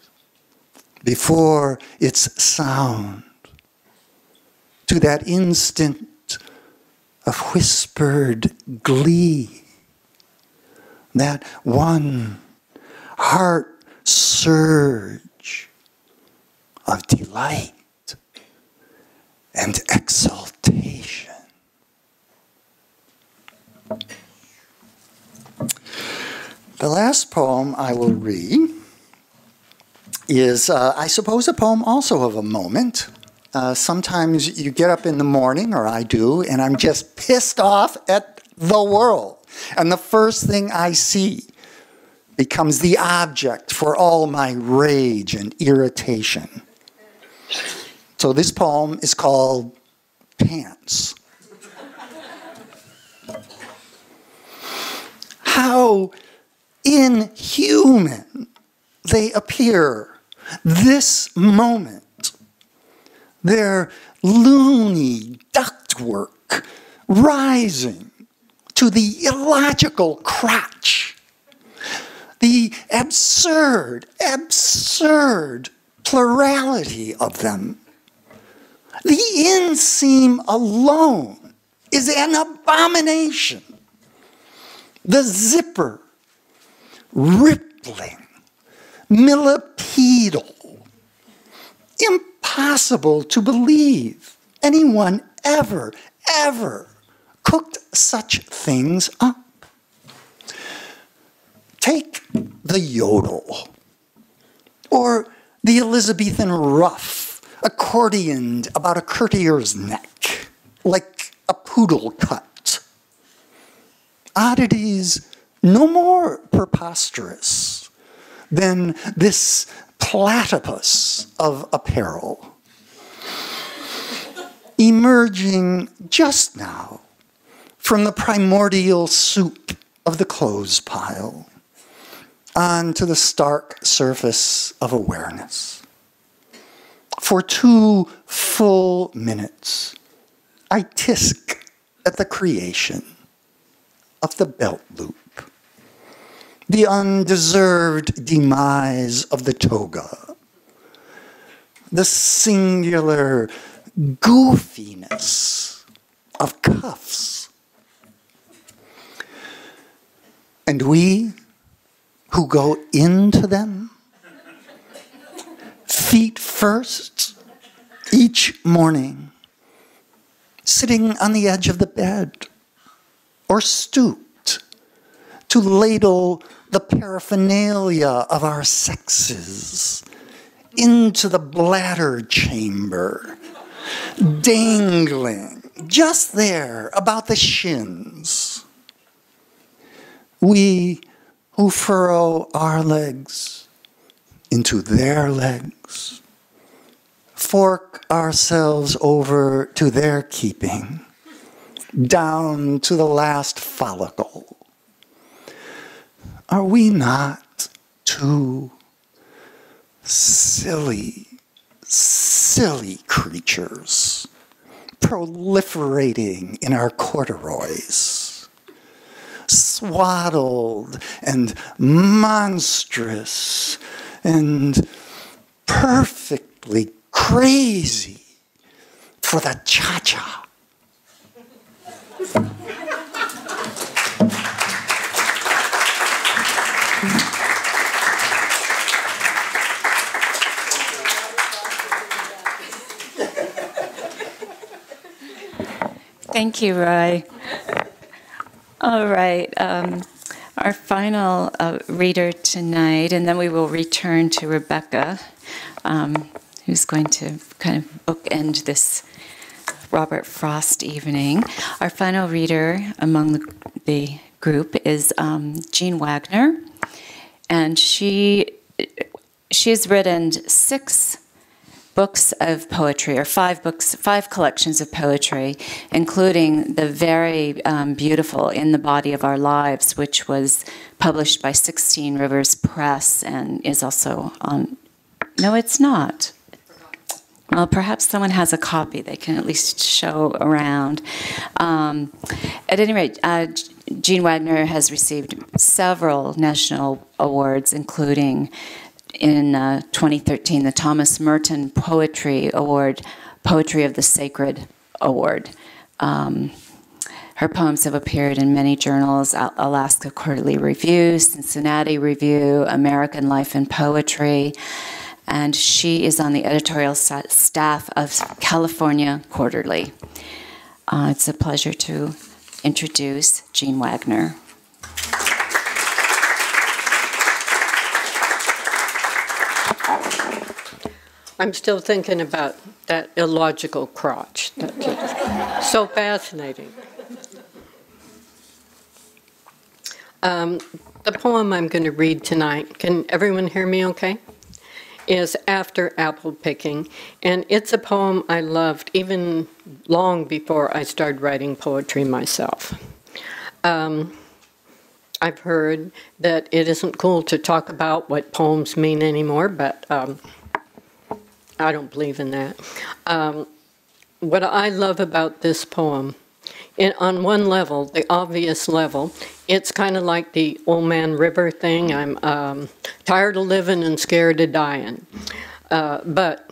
before its sound, to that instant of whispered glee, that one heart surge of delight and exaltation. The last poem I will read is, uh, I suppose, a poem also of a moment. Uh, sometimes you get up in the morning, or I do, and I'm just pissed off at the world. And the first thing I see becomes the object for all my rage and irritation. So this poem is called Pants. How inhuman they appear this moment. Their loony ductwork rising to the illogical crotch. The absurd, absurd plurality of them. The inseam alone is an abomination. The zipper, rippling, millipedal, impossible to believe anyone ever, ever cooked such things up. Take the yodel, or the Elizabethan ruff, accordioned about a courtier's neck, like a poodle cut. Oddities no more preposterous than this platypus of apparel, emerging just now from the primordial soup of the clothes pile onto the stark surface of awareness. For two full minutes, I tisk at the creation of the belt loop, the undeserved demise of the toga, the singular goofiness of cuffs. And we who go into them, feet first, each morning, sitting on the edge of the bed, or stooped to ladle the paraphernalia of our sexes into the bladder chamber, dangling just there about the shins. We who furrow our legs into their legs, fork ourselves over to their keeping, down to the last follicle. Are we not two silly, silly creatures proliferating in our corduroys, swaddled and monstrous and perfectly crazy for the cha-cha, Thank you, Roy. All right, um, our final uh, reader tonight, and then we will return to Rebecca, um, who's going to kind of bookend this Robert Frost evening. Our final reader among the, the group is um, Jean Wagner, and she she has written six books of poetry, or five books, five collections of poetry, including the very um, beautiful In the Body of Our Lives, which was published by sixteen Rivers Press and is also on, no, it's not. Well, perhaps someone has a copy they can at least show around. Um, at any rate, uh, Jean Wagner has received several national awards, including in uh, twenty thirteen, the Thomas Merton Poetry Award, Poetry of the Sacred Award. Um, her poems have appeared in many journals, Al Alaska Quarterly Review, Cincinnati Review, American Life and Poetry, and she is on the editorial staff of California Quarterly. Uh, it's a pleasure to introduce Jean Wagner. I'm still thinking about that illogical crotch. That's so fascinating. Um, the poem I'm going to read tonight, can everyone hear me okay? Is After Apple Picking, and it's a poem I loved even long before I started writing poetry myself. Um, I've heard that it isn't cool to talk about what poems mean anymore, but um, I don't believe in that. Um, what I love about this poem, it, on one level, the obvious level, it's kind of like the Old Man River thing. I'm um, tired of living and scared of dying. Uh, but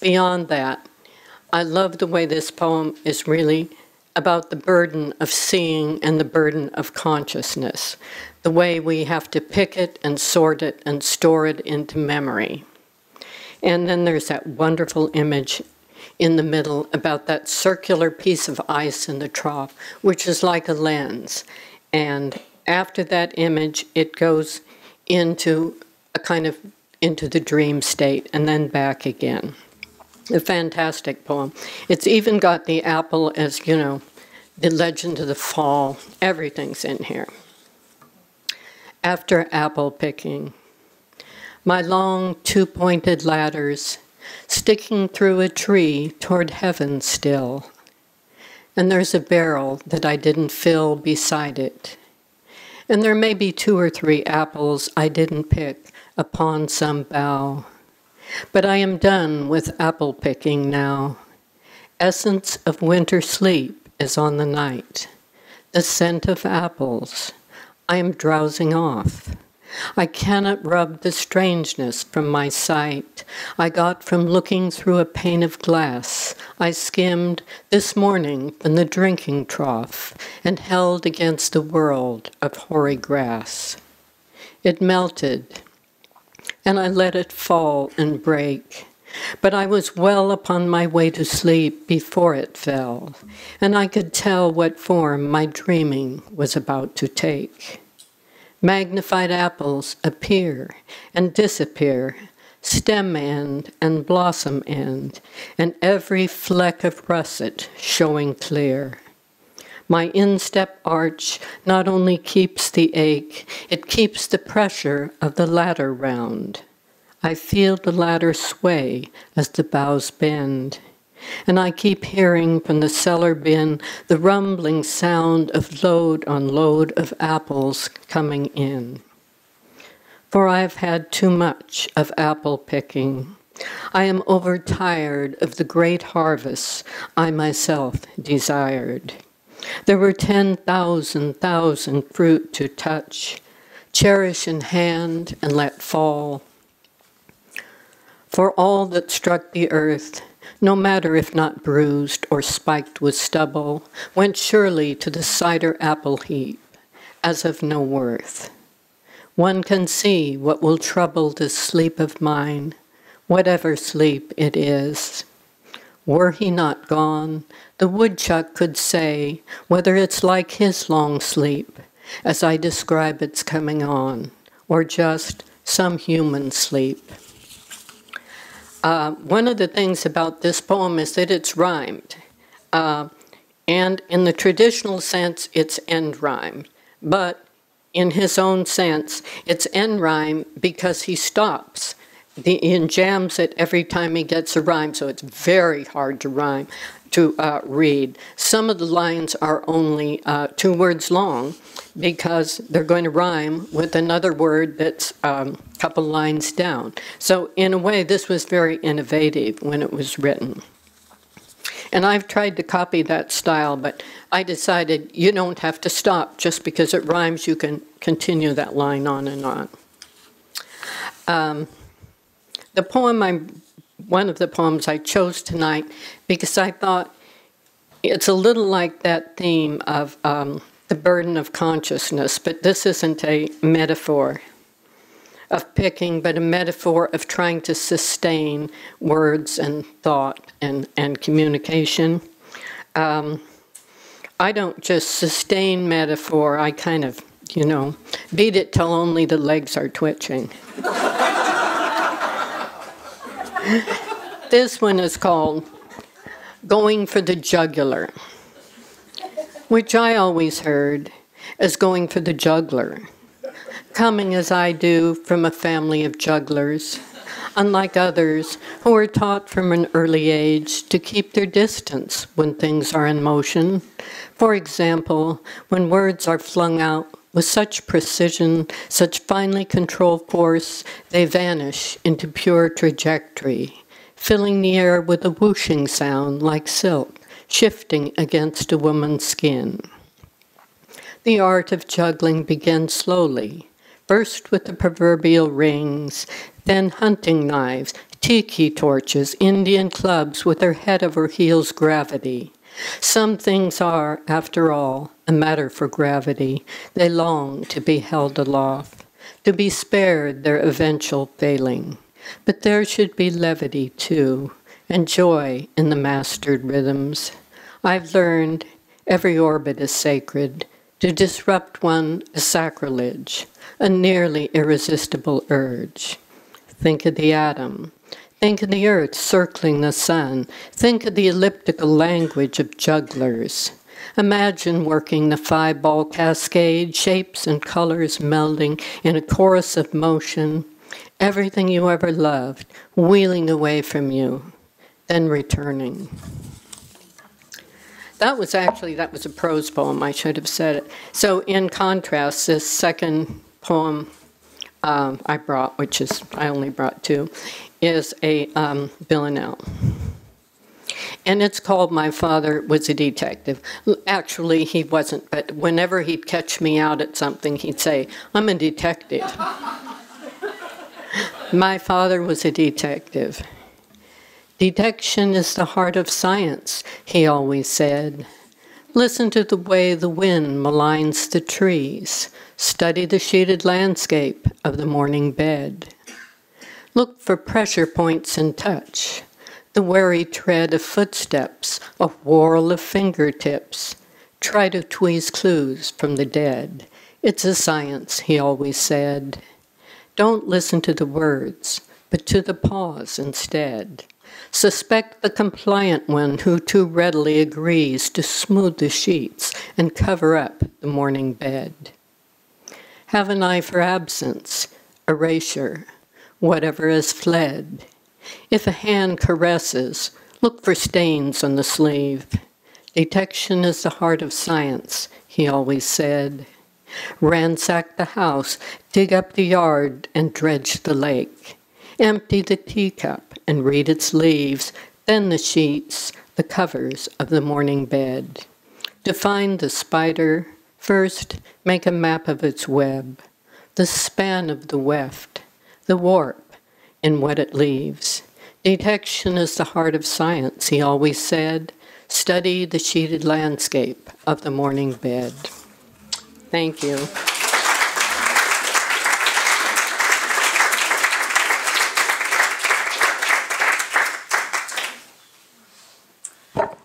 beyond that, I love the way this poem is really about the burden of seeing and the burden of consciousness, the way we have to pick it and sort it and store it into memory. And then there's that wonderful image in the middle about that circular piece of ice in the trough, which is like a lens. And after that image, it goes into a kind of, into the dream state and then back again. A fantastic poem. It's even got the apple as, you know, the legend of the fall. Everything's in here. After apple picking. My long two-pointed ladders, sticking through a tree toward heaven still. And there's a barrel that I didn't fill beside it. And there may be two or three apples I didn't pick upon some bough. But I am done with apple picking now. Essence of winter sleep is on the night. The scent of apples. I am drowsing off. I cannot rub the strangeness from my sight I got from looking through a pane of glass I skimmed this morning from the drinking trough and held against the world of hoary grass. It melted, and I let it fall and break, but I was well upon my way to sleep before it fell, and I could tell what form my dreaming was about to take. Magnified apples appear and disappear, stem end and blossom end, and every fleck of russet showing clear. My instep arch not only keeps the ache, it keeps the pressure of the ladder round. I feel the ladder sway as the boughs bend, and I keep hearing from the cellar bin the rumbling sound of load on load of apples coming in. For I've had too much of apple picking. I am overtired of the great harvest I myself desired. There were ten thousand thousand fruit to touch, cherish in hand and let fall. For all that struck the earth, no matter if not bruised or spiked with stubble, went surely to the cider apple heap, as of no worth. One can see what will trouble this sleep of mine, whatever sleep it is. Were he not gone, the woodchuck could say whether it's like his long sleep, as I describe its coming on, or just some human sleep. Uh, one of the things about this poem is that it's rhymed. Uh, and in the traditional sense, it's end rhyme. But in his own sense, it's end rhyme because he stops. The, he jams it every time he gets a rhyme, so it's very hard to rhyme, to uh, read. Some of the lines are only uh, two words long because they're going to rhyme with another word that's um, a couple lines down. So in a way, this was very innovative when it was written. And I've tried to copy that style, but I decided you don't have to stop just because it rhymes. You can continue that line on and on. Um, the poem I'm one of the poems I chose tonight because I thought it's a little like that theme of um, the burden of consciousness, but this isn't a metaphor of picking, but a metaphor of trying to sustain words and thought and, and communication. Um, I don't just sustain metaphor, I kind of, you know, beat it till only the legs are twitching. This one is called Going for the Jugular, which I always heard as going for the juggler, coming as I do from a family of jugglers, unlike others who are taught from an early age to keep their distance when things are in motion. For example, when words are flung out with such precision, such finely controlled force, they vanish into pure trajectory, filling the air with a whooshing sound like silk, shifting against a woman's skin. The art of juggling begins slowly, first with the proverbial rings, then hunting knives, tiki torches, Indian clubs with their head over heels gravity. Some things are, after all, a matter for gravity. They long to be held aloft, to be spared their eventual failing. But there should be levity, too, and joy in the mastered rhythms. I've learned every orbit is sacred. To disrupt one is sacrilege, a nearly irresistible urge. Think of the atom. Think of the earth circling the sun. Think of the elliptical language of jugglers. Imagine working the five-ball cascade, shapes and colors melding in a chorus of motion, everything you ever loved, wheeling away from you, then returning. That was actually, that was a prose poem, I should have said it. So in contrast, this second poem um, I brought, which is, I only brought two, is a um, villanelle. And it's called My Father Was a Detective. Actually, he wasn't, but whenever he'd catch me out at something, he'd say, I'm a detective. My father was a detective. Detection is the heart of science, he always said. Listen to the way the wind maligns the trees. Study the sheeted landscape of the morning bed. Look for pressure points in touch, the wary tread of footsteps, a whirl of fingertips. Try to tweeze clues from the dead. It's a science, he always said. Don't listen to the words, but to the pause instead. Suspect the compliant one who too readily agrees to smooth the sheets and cover up the morning bed. Have an eye for absence, erasure, whatever has fled. If a hand caresses, look for stains on the sleeve. Detection is the heart of science, he always said. Ransack the house, dig up the yard and dredge the lake. Empty the teacup and read its leaves, then the sheets, the covers of the morning bed. To find the spider, first make a map of its web, the span of the weft, the warp in what it leaves. Detection is the heart of science, he always said. Study the sheeted landscape of the morning bed. Thank you.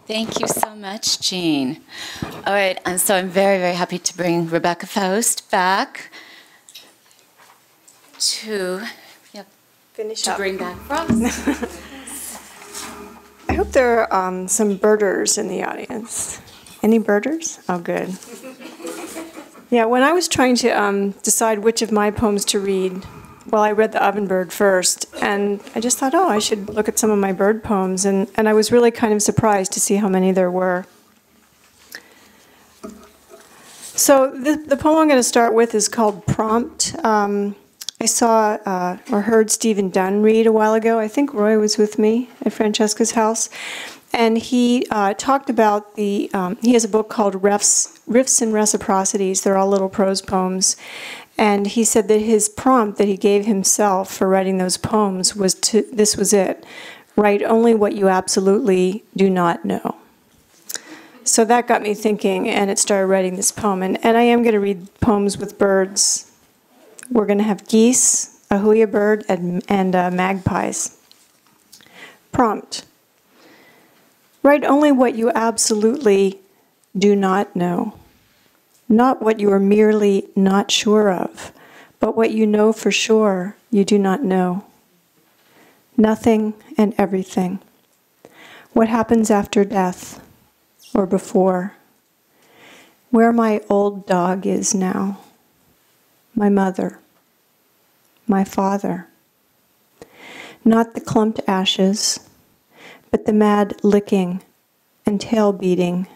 Thank you so much, Jean. All right, and so I'm very, very happy to bring Rebecca Foust back to yep, finish to up. bring back Frost. I hope there are um, some birders in the audience. Any birders? Oh, good. Yeah, when I was trying to um, decide which of my poems to read, well, I read The Ovenbird first, and I just thought, oh, I should look at some of my bird poems, and, and I was really kind of surprised to see how many there were. So the, the poem I'm going to start with is called Prompt. Um, I saw uh, or heard Stephen Dunn read a while ago. I think Roy was with me at Francesca's house. And he uh, talked about the, um, he has a book called Riffs, Riffs and Reciprocities. They're all little prose poems. And he said that his prompt that he gave himself for writing those poems was to, this was it, write only what you absolutely do not know. So that got me thinking, and it started writing this poem. And, and I am going to read poems with birds. We're going to have geese, a huia bird, and, and uh, magpies. Prompt. Write only what you absolutely do not know. Not what you are merely not sure of, but what you know for sure you do not know. Nothing and everything. What happens after death or before? Where my old dog is now. My mother. My father. Not the clumped ashes, but the mad licking and tail beating,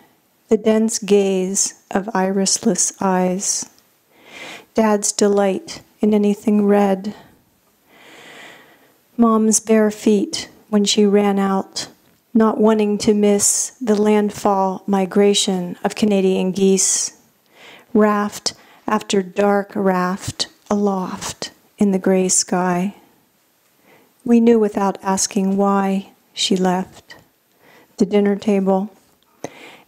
the dense gaze of irisless eyes, Dad's delight in anything red, Mom's bare feet when she ran out, not wanting to miss the landfall migration of Canadian geese, raft after dark raft aloft in the gray sky. We knew without asking why she left the dinner table,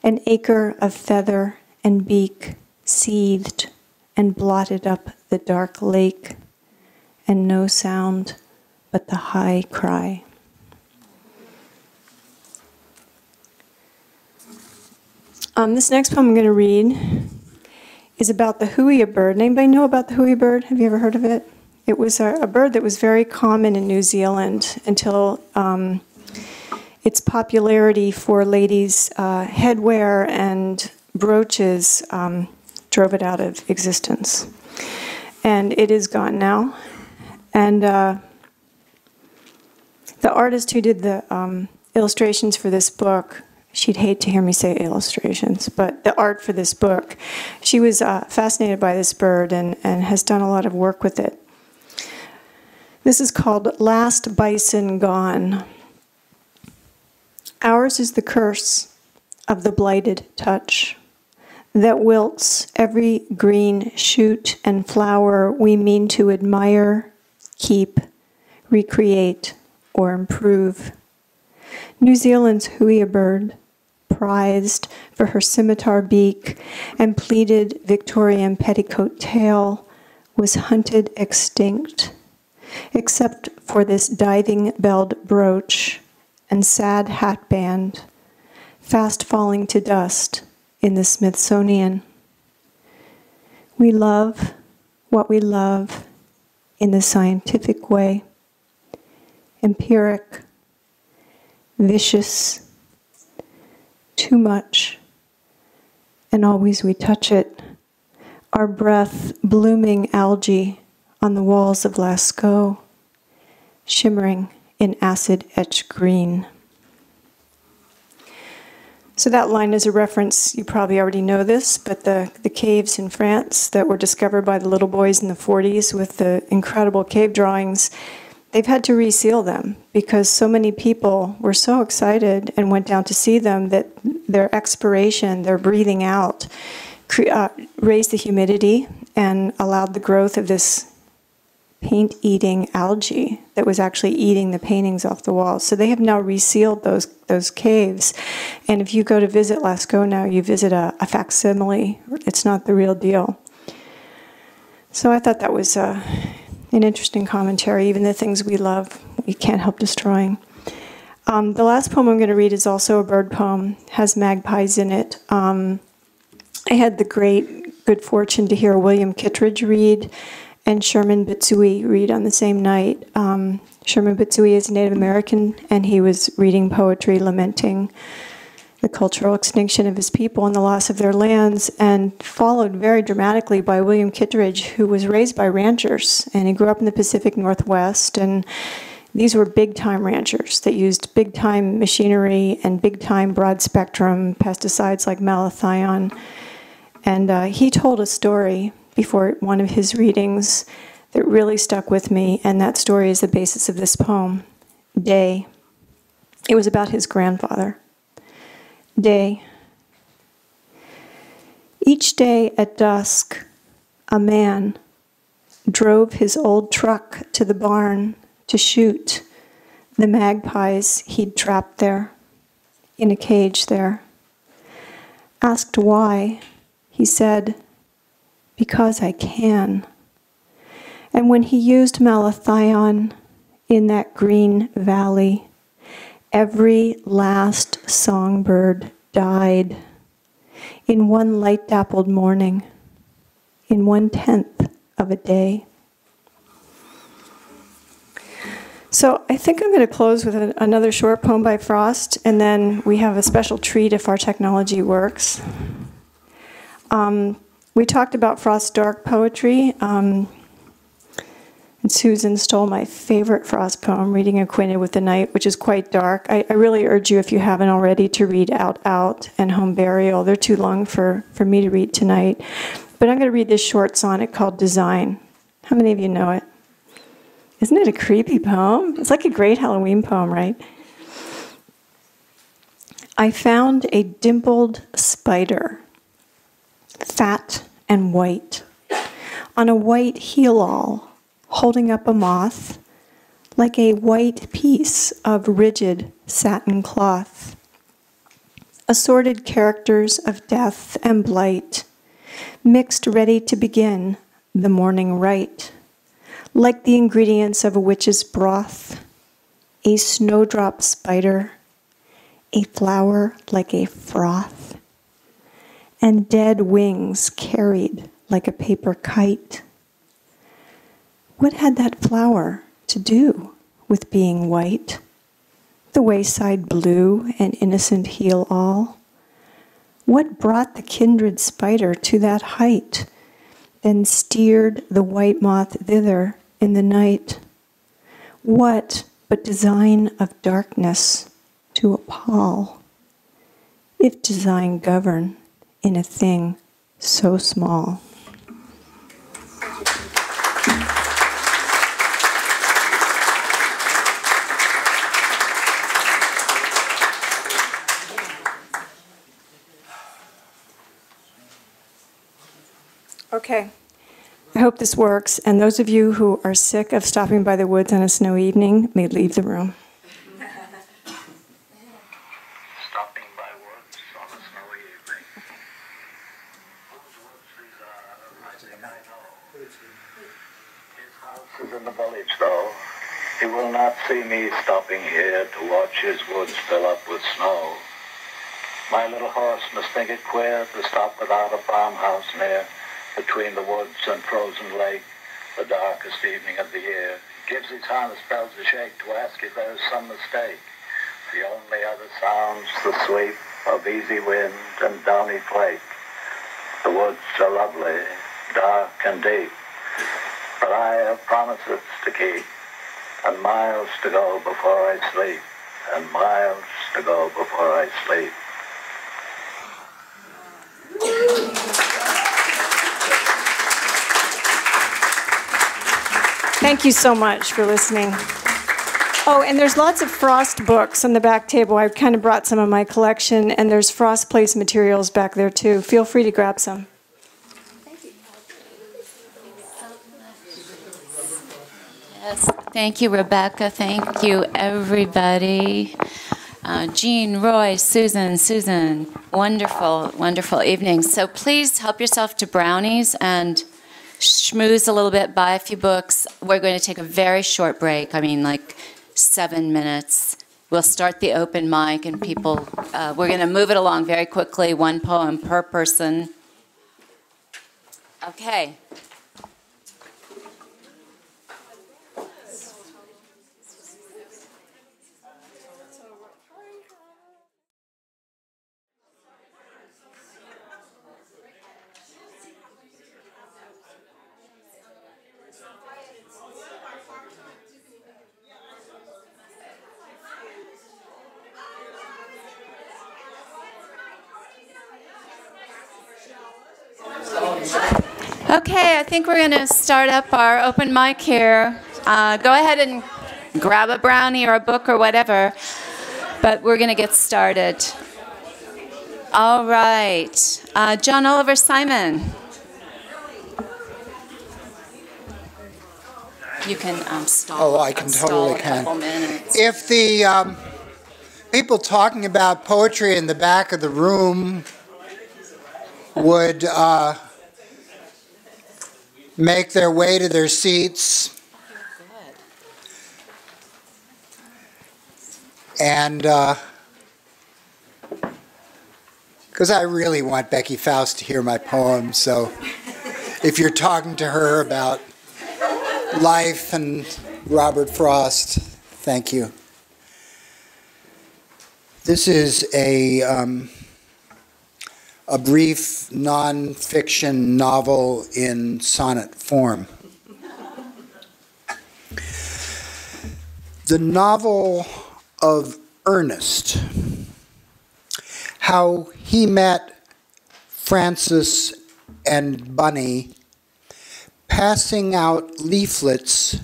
an acre of feather and beak seethed and blotted up the dark lake, and no sound but the high cry. Um, this next poem I'm going to read is about the huia bird. Anybody know about the huia bird? Have you ever heard of it? It was a, a bird that was very common in New Zealand until um, its popularity for ladies' uh, headwear and brooches um, drove it out of existence. And it is gone now. And uh, the artist who did the um, illustrations for this book, she'd hate to hear me say illustrations, but the art for this book, she was uh, fascinated by this bird and, and has done a lot of work with it. This is called Last Bison Gone. Ours is the curse of the blighted touch that wilts every green shoot and flower we mean to admire, keep, recreate, or improve. New Zealand's huia bird, prized for her scimitar beak and pleated Victorian petticoat tail, was hunted extinct, except for this diving-belled brooch and sad hatband, fast falling to dust in the Smithsonian. We love what we love in the scientific way, empiric, vicious, too much, and always we touch it, our breath blooming algae on the walls of Lascaux, shimmering in acid-etched green. So that line is a reference, you probably already know this, but the, the caves in France that were discovered by the little boys in the forties with the incredible cave drawings, they've had to reseal them because so many people were so excited and went down to see them that their expiration, their breathing out, cre uh, raised the humidity and allowed the growth of this paint-eating algae that was actually eating the paintings off the walls. So they have now resealed those those caves. And if you go to visit Lascaux now, you visit a, a facsimile. It's not the real deal. So I thought that was uh, an interesting commentary. Even the things we love, we can't help destroying. Um, the last poem I'm going to read is also a bird poem. Has magpies in it. Um, I had the great good fortune to hear William Kittredge read and Sherman Bitsui read on the same night. Um, Sherman Bitsui is Native American, and he was reading poetry lamenting the cultural extinction of his people and the loss of their lands, and followed very dramatically by William Kittredge, who was raised by ranchers, and he grew up in the Pacific Northwest, and these were big-time ranchers that used big-time machinery and big-time broad-spectrum pesticides like malathion. And uh, he told a story before one of his readings that really stuck with me, and that story is the basis of this poem, Day. It was about his grandfather. Day. Each day at dusk, a man drove his old truck to the barn to shoot the magpies he'd trapped there, in a cage there. Asked why, he said, because I can. And when he used malathion in that green valley, every last songbird died in one light-dappled morning, in one-tenth of a day. So I think I'm going to close with a, another short poem by Frost, and then we have a special treat if our technology works. Um, We talked about Frost's dark poetry, um, and Susan stole my favorite Frost poem, Reading Acquainted with the Night, which is quite dark. I, I really urge you, if you haven't already, to read Out Out and Home Burial. They're too long for, for me to read tonight. But I'm going to read this short sonnet called Design. How many of you know it? Isn't it a creepy poem? It's like a great Halloween poem, right? I found a dimpled spider, fat and white, on a white heel-all, holding up a moth, like a white piece of rigid satin cloth. Assorted characters of death and blight, mixed ready to begin the morning rite, like the ingredients of a witch's broth, a snowdrop spider, a flower like a froth, and dead wings carried like a paper kite. What had that flower to do with being white? The wayside blue and innocent heel all? What brought the kindred spider to that height, then steered the white moth thither in the night? What but design of darkness to appall, if design govern in a thing so small? Okay, I hope this works, and those of you who are sick of stopping by the woods on a snowy evening may leave the room. See me stopping here to watch his woods fill up with snow. My little horse must think it queer to stop without a farmhouse near, between the woods and frozen lake, the darkest evening of the year. He gives his harness bells a shake to ask if there is some mistake. The only other sounds the sweep of easy wind and downy flake. The woods are lovely, dark and deep, but I have promises to keep, and miles to go before I sleep, and miles to go before I sleep. Thank you so much for listening. Oh, and there's lots of Frost books on the back table. I've kind of brought some of my collection, and there's Frost Place materials back there too. Feel free to grab some. Thank you. Yes, thank you, Rebecca. Thank you, everybody. Uh, Jean, Roy, Susan, Susan, wonderful, wonderful evening. So please help yourself to brownies and schmooze a little bit, buy a few books. We're going to take a very short break, I mean like seven minutes. We'll start the open mic and people, uh, we're going to move it along very quickly, one poem per person. Okay. Okay, I think we're going to start up our open mic here. Uh, go ahead and grab a brownie or a book or whatever, but we're going to get started. All right, uh, John Oliver Simon. You can um, stall. Oh, I can totally can. If the um, people talking about poetry in the back of the room would Uh, make their way to their seats and because uh, I really want Becky Foust to hear my poem, so if you're talking to her about life and Robert Frost, thank you. This is a um, a brief non-fiction novel in sonnet form. The novel of Ernest, how he met Francis and Bunny passing out leaflets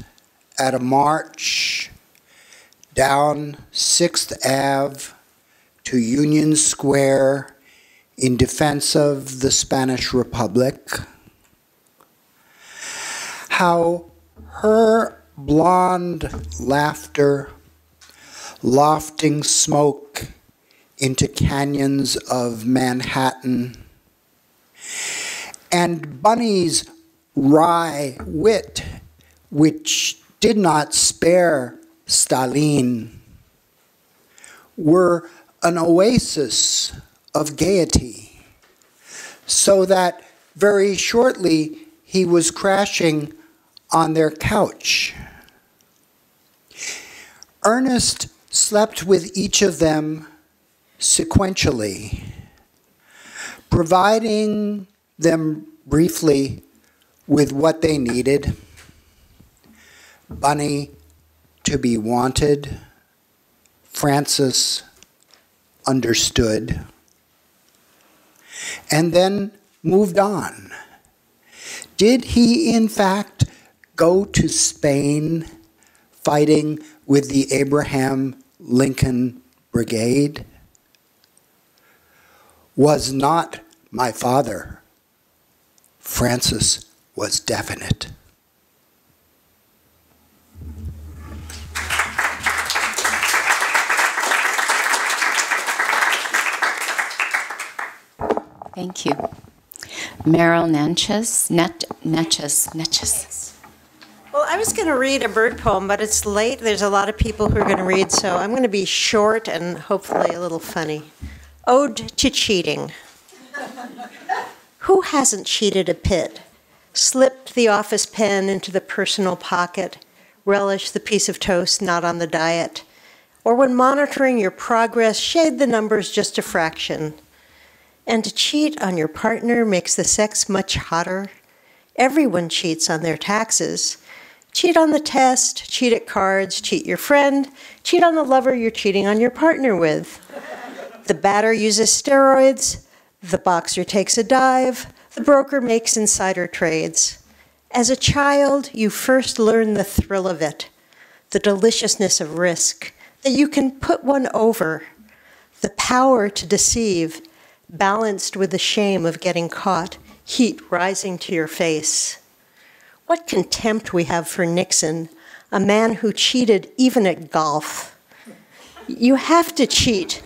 at a march down sixth avenue to Union Square in defense of the Spanish Republic, how her blonde laughter lofting smoke into canyons of Manhattan, and Bunny's wry wit, which did not spare Stalin, were an oasis of gaiety, so that very shortly he was crashing on their couch. Ernest slept with each of them sequentially, providing them briefly with what they needed. Bunny to be wanted, Francis understood, and then moved on. Did he, in fact, go to Spain fighting with the Abraham Lincoln Brigade? Was not my father. Francis was definite. Thank you. Meryl Natchez. Net, Natchez. Natchez. Well, I was going to read a bird poem, but it's late. There's a lot of people who are going to read, so I'm going to be short and hopefully a little funny. Ode to Cheating. Who hasn't cheated a pit? Slipped the office pen into the personal pocket, relished the piece of toast not on the diet, or when monitoring your progress, shade the numbers just a fraction. And to cheat on your partner makes the sex much hotter. Everyone cheats on their taxes. Cheat on the test, cheat at cards, cheat your friend, cheat on the lover you're cheating on your partner with. The batter uses steroids, the boxer takes a dive, the broker makes insider trades. As a child, you first learn the thrill of it, the deliciousness of risk, that you can put one over, the power to deceive, balanced with the shame of getting caught, heat rising to your face. What contempt we have for Nixon, a man who cheated even at golf. You have to cheat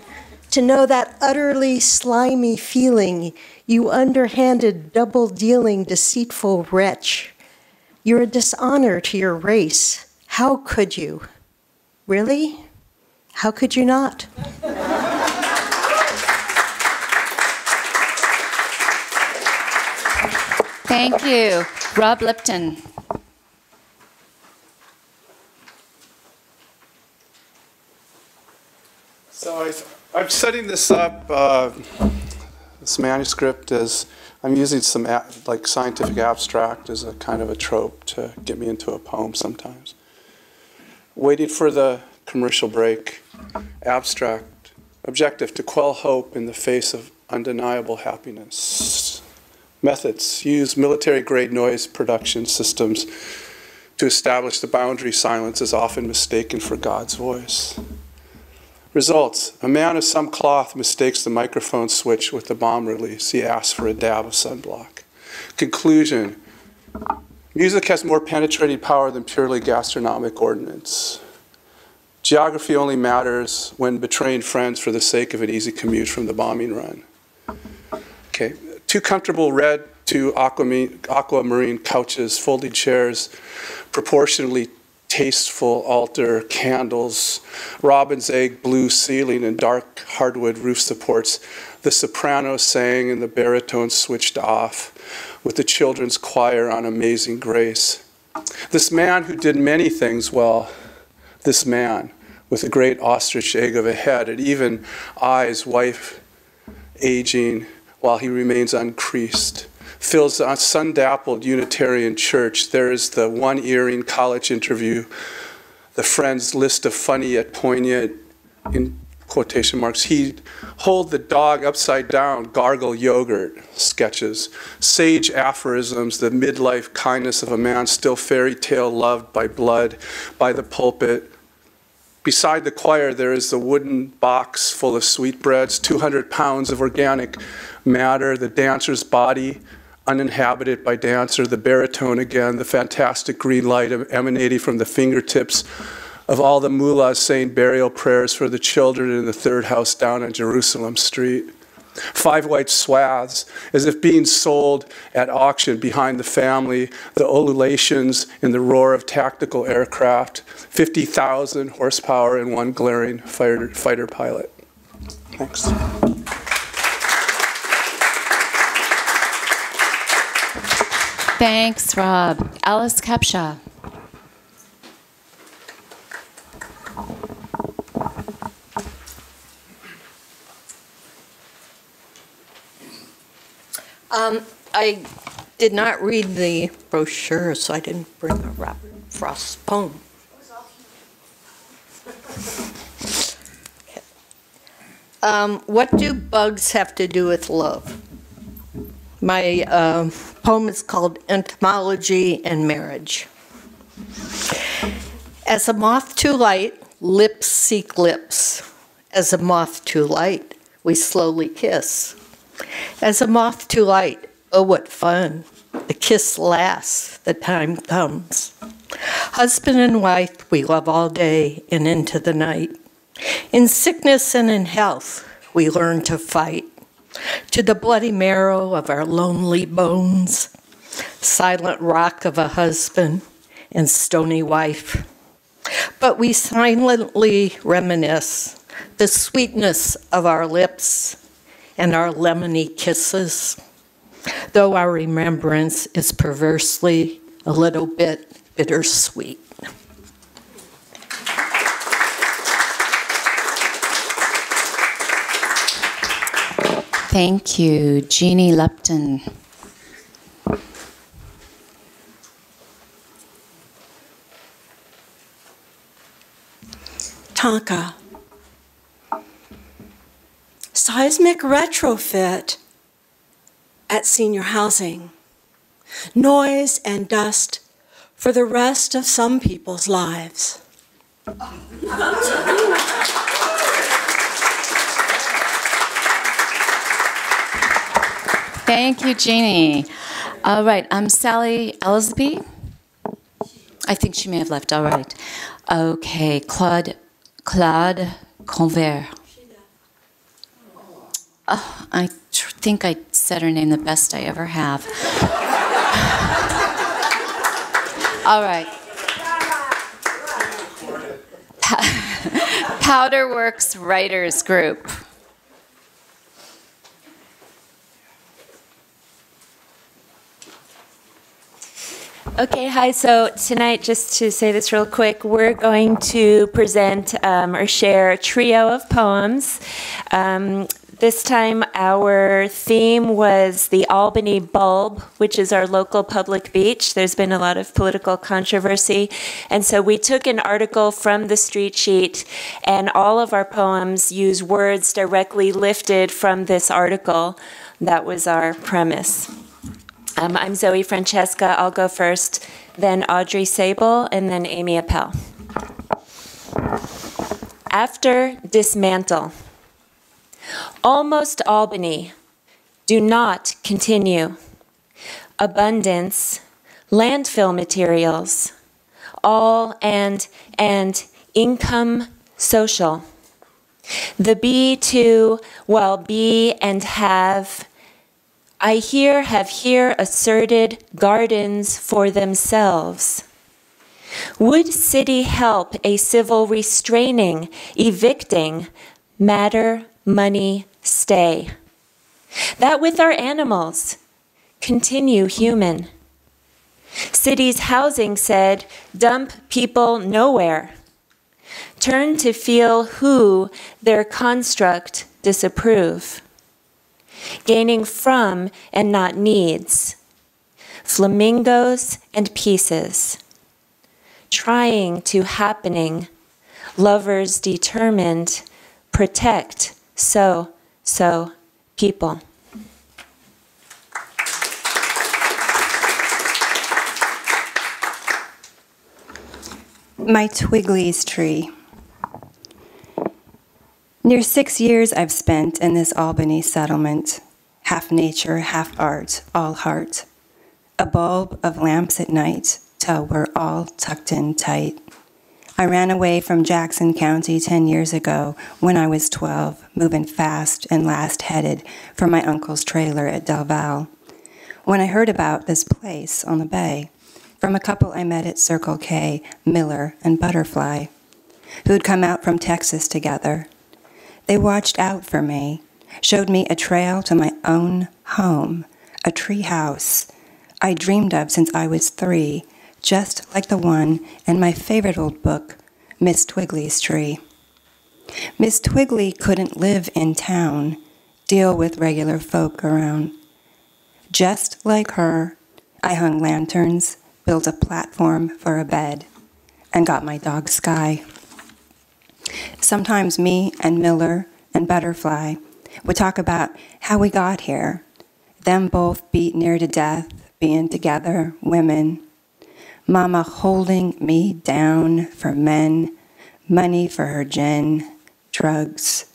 to know that utterly slimy feeling, you underhanded, double-dealing, deceitful wretch. You're a dishonor to your race. How could you? Really? How could you not? Thank you. Rob Lipton. So I, I'm setting this up, uh, this manuscript, as I'm using some a, like scientific abstract as a kind of a trope to get me into a poem sometimes. Waiting for the commercial break, abstract, objective, to quell hope in the face of undeniable happiness. Methods, use military-grade noise production systems to establish the boundary silence is often mistaken for God's voice. Results, a man of some cloth mistakes the microphone switch with the bomb release. He asks for a dab of sunblock. Conclusion, music has more penetrating power than purely gastronomic ordinance. Geography only matters when betraying friends for the sake of an easy commute from the bombing run. Okay, too comfortable red, too aquamarine couches, folding chairs, proportionally tasteful altar, candles, robin's egg blue ceiling and dark hardwood roof supports. The soprano sang and the baritone switched off with the children's choir on Amazing Grace. This man who did many things well, this man with a great ostrich egg of a head and even eyes, wife aging while he remains uncreased. Fills the sun-dappled Unitarian church. There is the one-earing college interview, the friend's list of funny yet poignant, in quotation marks. He'd hold the dog upside down, gargle yogurt sketches, sage aphorisms, the midlife kindness of a man still fairy tale loved by blood, by the pulpit. Beside the choir, there is the wooden box full of sweetbreads, two hundred pounds of organic matter, the dancer's body, uninhabited by dancer, the baritone again, the fantastic green light emanating from the fingertips of all the mullahs saying burial prayers for the children in the third house down on Jerusalem Street. Five white swaths, as if being sold at auction behind the family, the ululations and the roar of tactical aircraft, fifty thousand horsepower in one glaring fighter, fighter pilot. Thanks. Thanks, Rob. Alice Kapsha. Um, I did not read the brochure, so I didn't bring a Robert Frost poem. Okay. Um, what do bugs have to do with love? My uh, poem is called Entomology and Marriage. As a moth to light, lips seek lips. As a moth to light, we slowly kiss. As a moth to light, oh what fun. The kiss lasts, the time comes. Husband and wife, we love all day and into the night. In sickness and in health, we learn to fight. To the bloody marrow of our lonely bones, silent rock of a husband and stony wife. But we silently reminisce the sweetness of our lips and our lemony kisses, though our remembrance is perversely a little bit bittersweet. Thank you, Jeannie Lupton. Tonka. Seismic retrofit at senior housing. Noise and dust for the rest of some people's lives. Thank you, Jeannie. All right, I'm Sally Ellsby. I think she may have left. All right. Okay, Claude, Claude Convert. Oh, I tr think I said her name the best I ever have. All right. Powderworks Writers Group. Okay, hi. So tonight, just to say this real quick, we're going to present um, or share a trio of poems. Um, This time our theme was the Albany Bulb, which is our local public beach. There's been a lot of political controversy. And so we took an article from the street sheet, and all of our poems use words directly lifted from this article. That was our premise. Um, I'm Zoe Francesca. I'll go first, then Audrey Sable, and then Amy Appel. After dismantle. Almost Albany, do not continue. Abundance, landfill materials, all and and income social. The be to, while be and have, I here have here asserted gardens for themselves. Would city help a civil restraining, evicting, matter, money, stay. That with our animals, continue human. City's housing said, dump people nowhere. Turn to feel who their construct disapprove. Gaining from and not needs. Flamingos and pieces. Trying to happening. Lovers determined. Protect. So, so, people. My Twiggly's Tree. Near six years I've spent in this Albany settlement, half nature, half art, all heart, a bulb of lamps at night till we're all tucked in tight. I ran away from Jackson County ten years ago when I was twelve, moving fast and last-headed for my uncle's trailer at Del Valle. When I heard about this place on the bay, from a couple I met at Circle K, Miller and Butterfly, who'd come out from Texas together. They watched out for me, showed me a trail to my own home, a tree house I dreamed of since I was three, just like the one in my favorite old book, Miss Twiggly's Tree. Miss Twiggly couldn't live in town, deal with regular folk around. Just like her, I hung lanterns, built a platform for a bed, and got my dog Sky. Sometimes me and Miller and Butterfly would talk about how we got here, them both beat near to death, being together, women, Mama holding me down for men, money for her gin, drugs.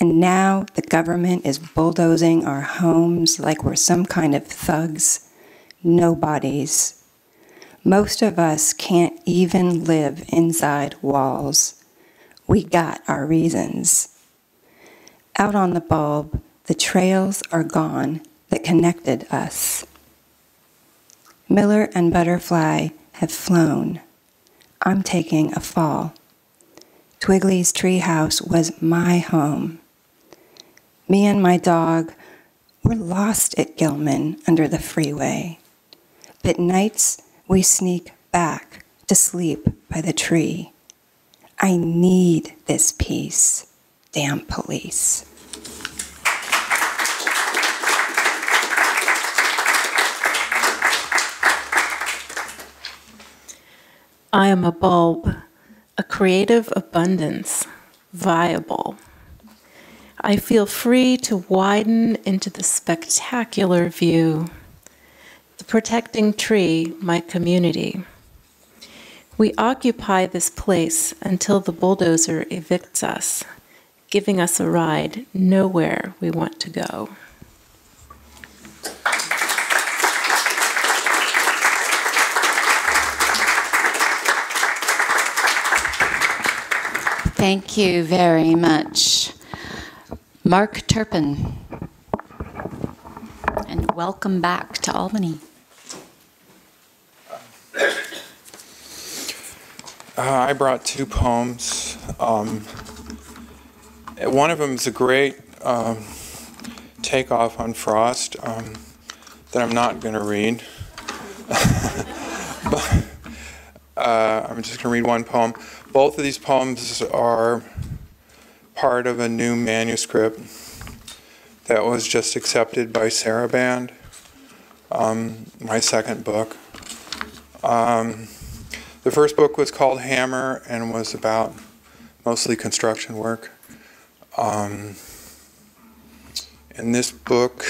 And now the government is bulldozing our homes like we're some kind of thugs, nobodies. Most of us can't even live inside walls. We got our reasons. Out on the bulb, the trails are gone that connected us. Miller and Butterfly have flown. I'm taking a fall. Twiggly's treehouse was my home. Me and my dog were lost at Gilman under the freeway, but nights we sneak back to sleep by the tree. I need this peace, damn police. I am a bulb, a creative abundance, viable. I feel free to widen into the spectacular view, the protecting tree, my community. We occupy this place until the bulldozer evicts us, giving us a ride nowhere we want to go. Thank you very much. Mark Turpin. And welcome back to Albany. Uh, I brought two poems. Um, one of them is a great um, takeoff on Frost um, that I'm not going to read. But, uh, I'm just going to read one poem. Both of these poems are part of a new manuscript that was just accepted by Saraband, um, my second book. Um, the first book was called Hammer and was about mostly construction work. Um, and this book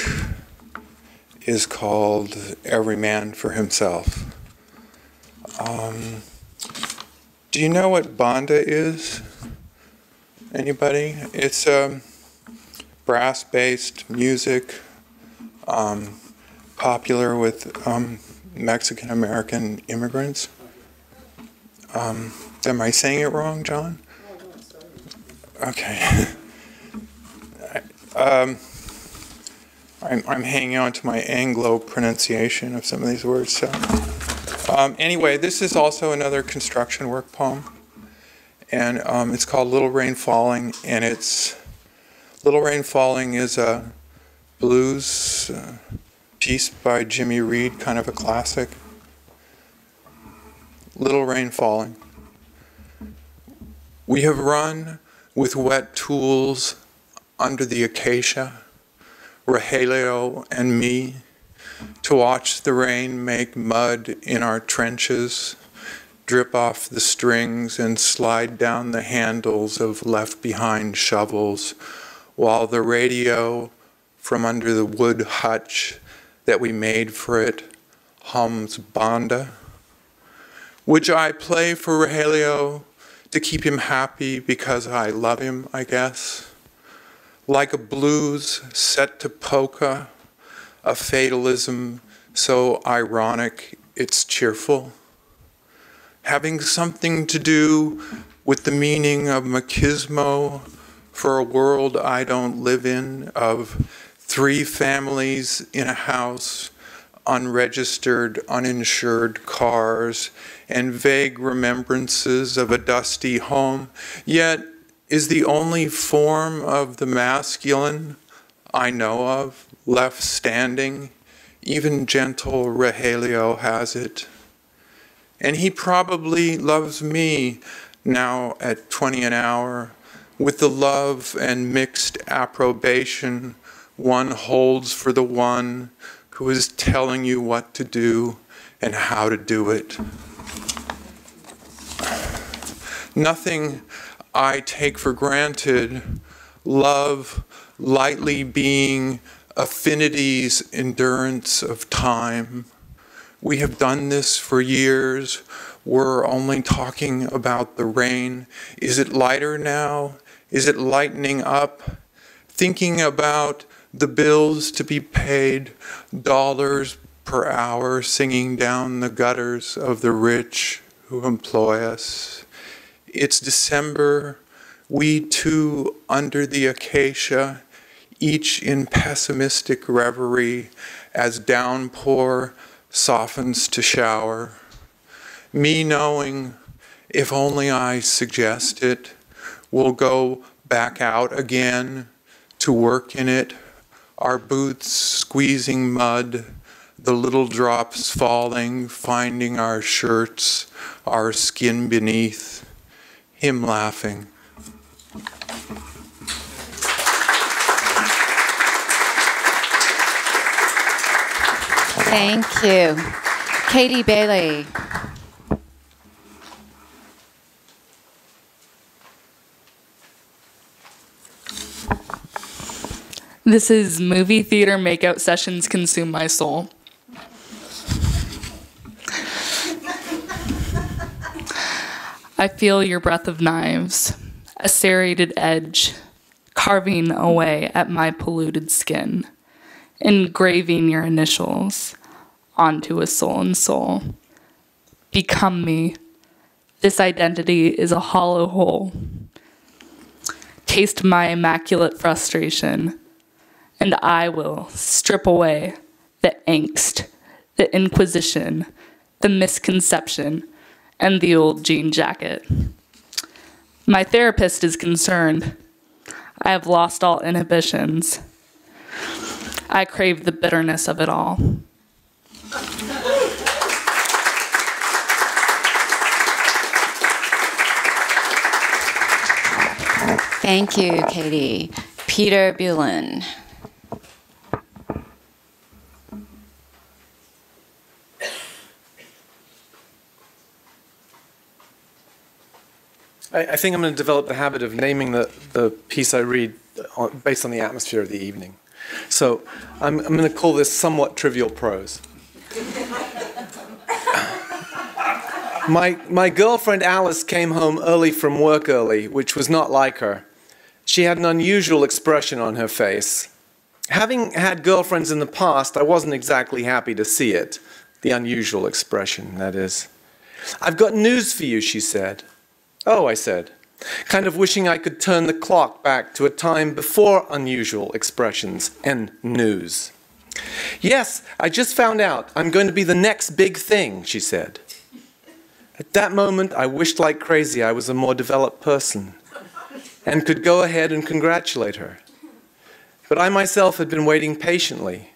is called Every Man for Himself. Um, do you know what banda is? Anybody? It's um, brass-based music, um, popular with um, Mexican-American immigrants. Um, am I saying it wrong, John? Okay. um, I'm, I'm hanging on to my Anglo pronunciation of some of these words. So. Um, anyway, this is also another construction work poem, and um, it's called Little Rain Falling, and it's, Little Rain Falling is a blues uh, piece by Jimmy Reed, kind of a classic. Little Rain Falling. We have run with wet tools under the acacia, Rogelio and me, to watch the rain make mud in our trenches, drip off the strings and slide down the handles of left-behind shovels, while the radio from under the wood hutch that we made for it hums banda, which I play for Rogelio to keep him happy because I love him, I guess. Like a blues set to polka, a fatalism so ironic it's cheerful, having something to do with the meaning of machismo for a world I don't live in, of three families in a house, unregistered, uninsured cars, and vague remembrances of a dusty home, yet is the only form of the masculine I know of left standing. Even gentle Rogelio has it. And he probably loves me now at twenty an hour with the love and mixed approbation one holds for the one who is telling you what to do and how to do it. Nothing I take for granted, love, lightly being, affinities, endurance of time. We have done this for years. We're only talking about the rain. Is it lighter now? Is it lightening up? Thinking about the bills to be paid, dollars per hour singing down the gutters of the rich who employ us. It's December. We too under the acacia, each in pessimistic reverie as downpour softens to shower. Me knowing, if only I suggest it, we'll go back out again to work in it, our boots squeezing mud, the little drops falling, finding our shirts, our skin beneath, him laughing. Thank you. Katie Bailey. This is Movie Theater Makeout Sessions Consume My Soul. I feel your breath of knives, a serrated edge, carving away at my polluted skin, engraving your initials onto a soul and soul. Become me. This identity is a hollow hole. taste my immaculate frustration, and I will strip away the angst, the inquisition, the misconception, and the old jean jacket. My therapist is concerned. I have lost all inhibitions. I crave the bitterness of it all. Thank you, Katie. Peter Bulin. I, I think I'm going to develop the habit of naming the, the piece I read on, based on the atmosphere of the evening. So I'm, I'm going to call this somewhat trivial prose. My, my girlfriend Alice came home early from work early, which was not like her. She had an unusual expression on her face. Having had girlfriends in the past, I wasn't exactly happy to see it. The unusual expression, that is. "I've got news for you," she said. "Oh," I said, kind of wishing I could turn the clock back to a time before unusual expressions and news. "Yes, I just found out. I'm going to be the next big thing," she said. At that moment, I wished like crazy I was a more developed person and could go ahead and congratulate her. But I myself had been waiting patiently,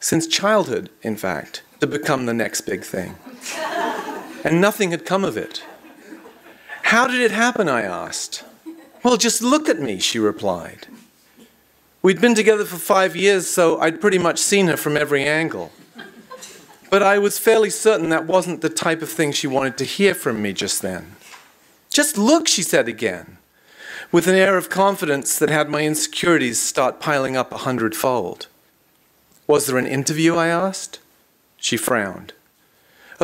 since childhood, in fact, to become the next big thing. And nothing had come of it. "How did it happen?" I asked. "Well, just look at me," she replied. We'd been together for five years, so I'd pretty much seen her from every angle. But I was fairly certain that wasn't the type of thing she wanted to hear from me just then. "Just look," she said again, with an air of confidence that had my insecurities start piling up a hundredfold. "Was there an interview?" I asked. She frowned.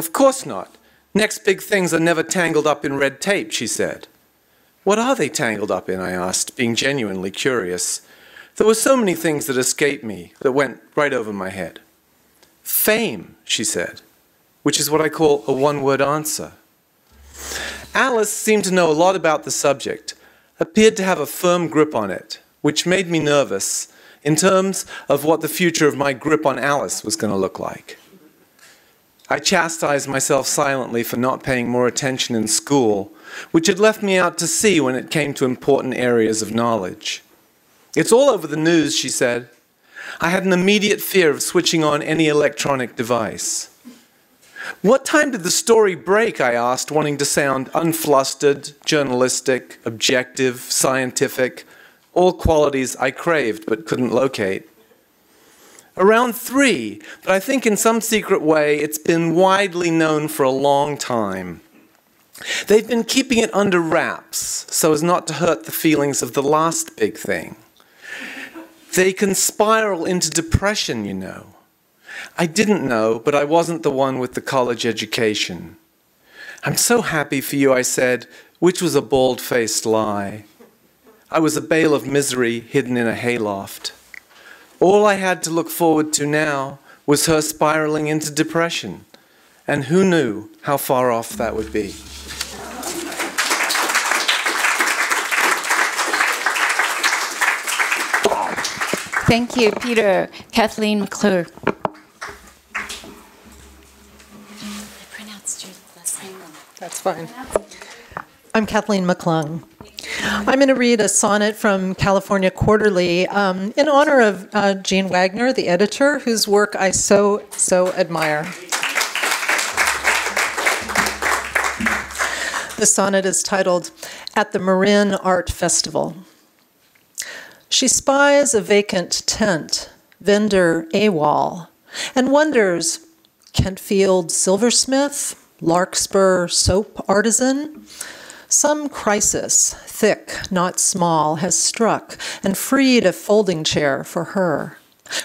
"Of course not. Next big things are never tangled up in red tape," she said. "What are they tangled up in?" I asked, being genuinely curious. There were so many things that escaped me that went right over my head. "Fame," she said, which is what I call a one-word answer. Alice seemed to know a lot about the subject, appeared to have a firm grip on it, which made me nervous in terms of what the future of my grip on Alice was going to look like. I chastised myself silently for not paying more attention in school, which had left me out to sea when it came to important areas of knowledge. "It's all over the news," she said. I had an immediate fear of switching on any electronic device. "What time did the story break?" I asked, wanting to sound unflustered, journalistic, objective, scientific, all qualities I craved but couldn't locate. "Around three, but I think in some secret way it's been widely known for a long time. They've been keeping it under wraps so as not to hurt the feelings of the last big thing. They can spiral into depression, you know." I didn't know, but I wasn't the one with the college education. "I'm so happy for you," I said, which was a bald-faced lie. I was a bale of misery hidden in a hayloft. All I had to look forward to now was her spiraling into depression, and who knew how far off that would be. Thank you, Peter. Kathleen McClure. I pronounced your last name wrong. That's fine. I'm Kathleen McClung. I'm going to read a sonnet from California Quarterly um, in honor of uh, Gene Wagner, the editor, whose work I so, so admire. The sonnet is titled, "At the Marin Art Festival." She spies a vacant tent, vendor AWOL, and wonders, Kentfield silversmith, Larkspur soap artisan? Some crisis, thick, not small, has struck and freed a folding chair for her.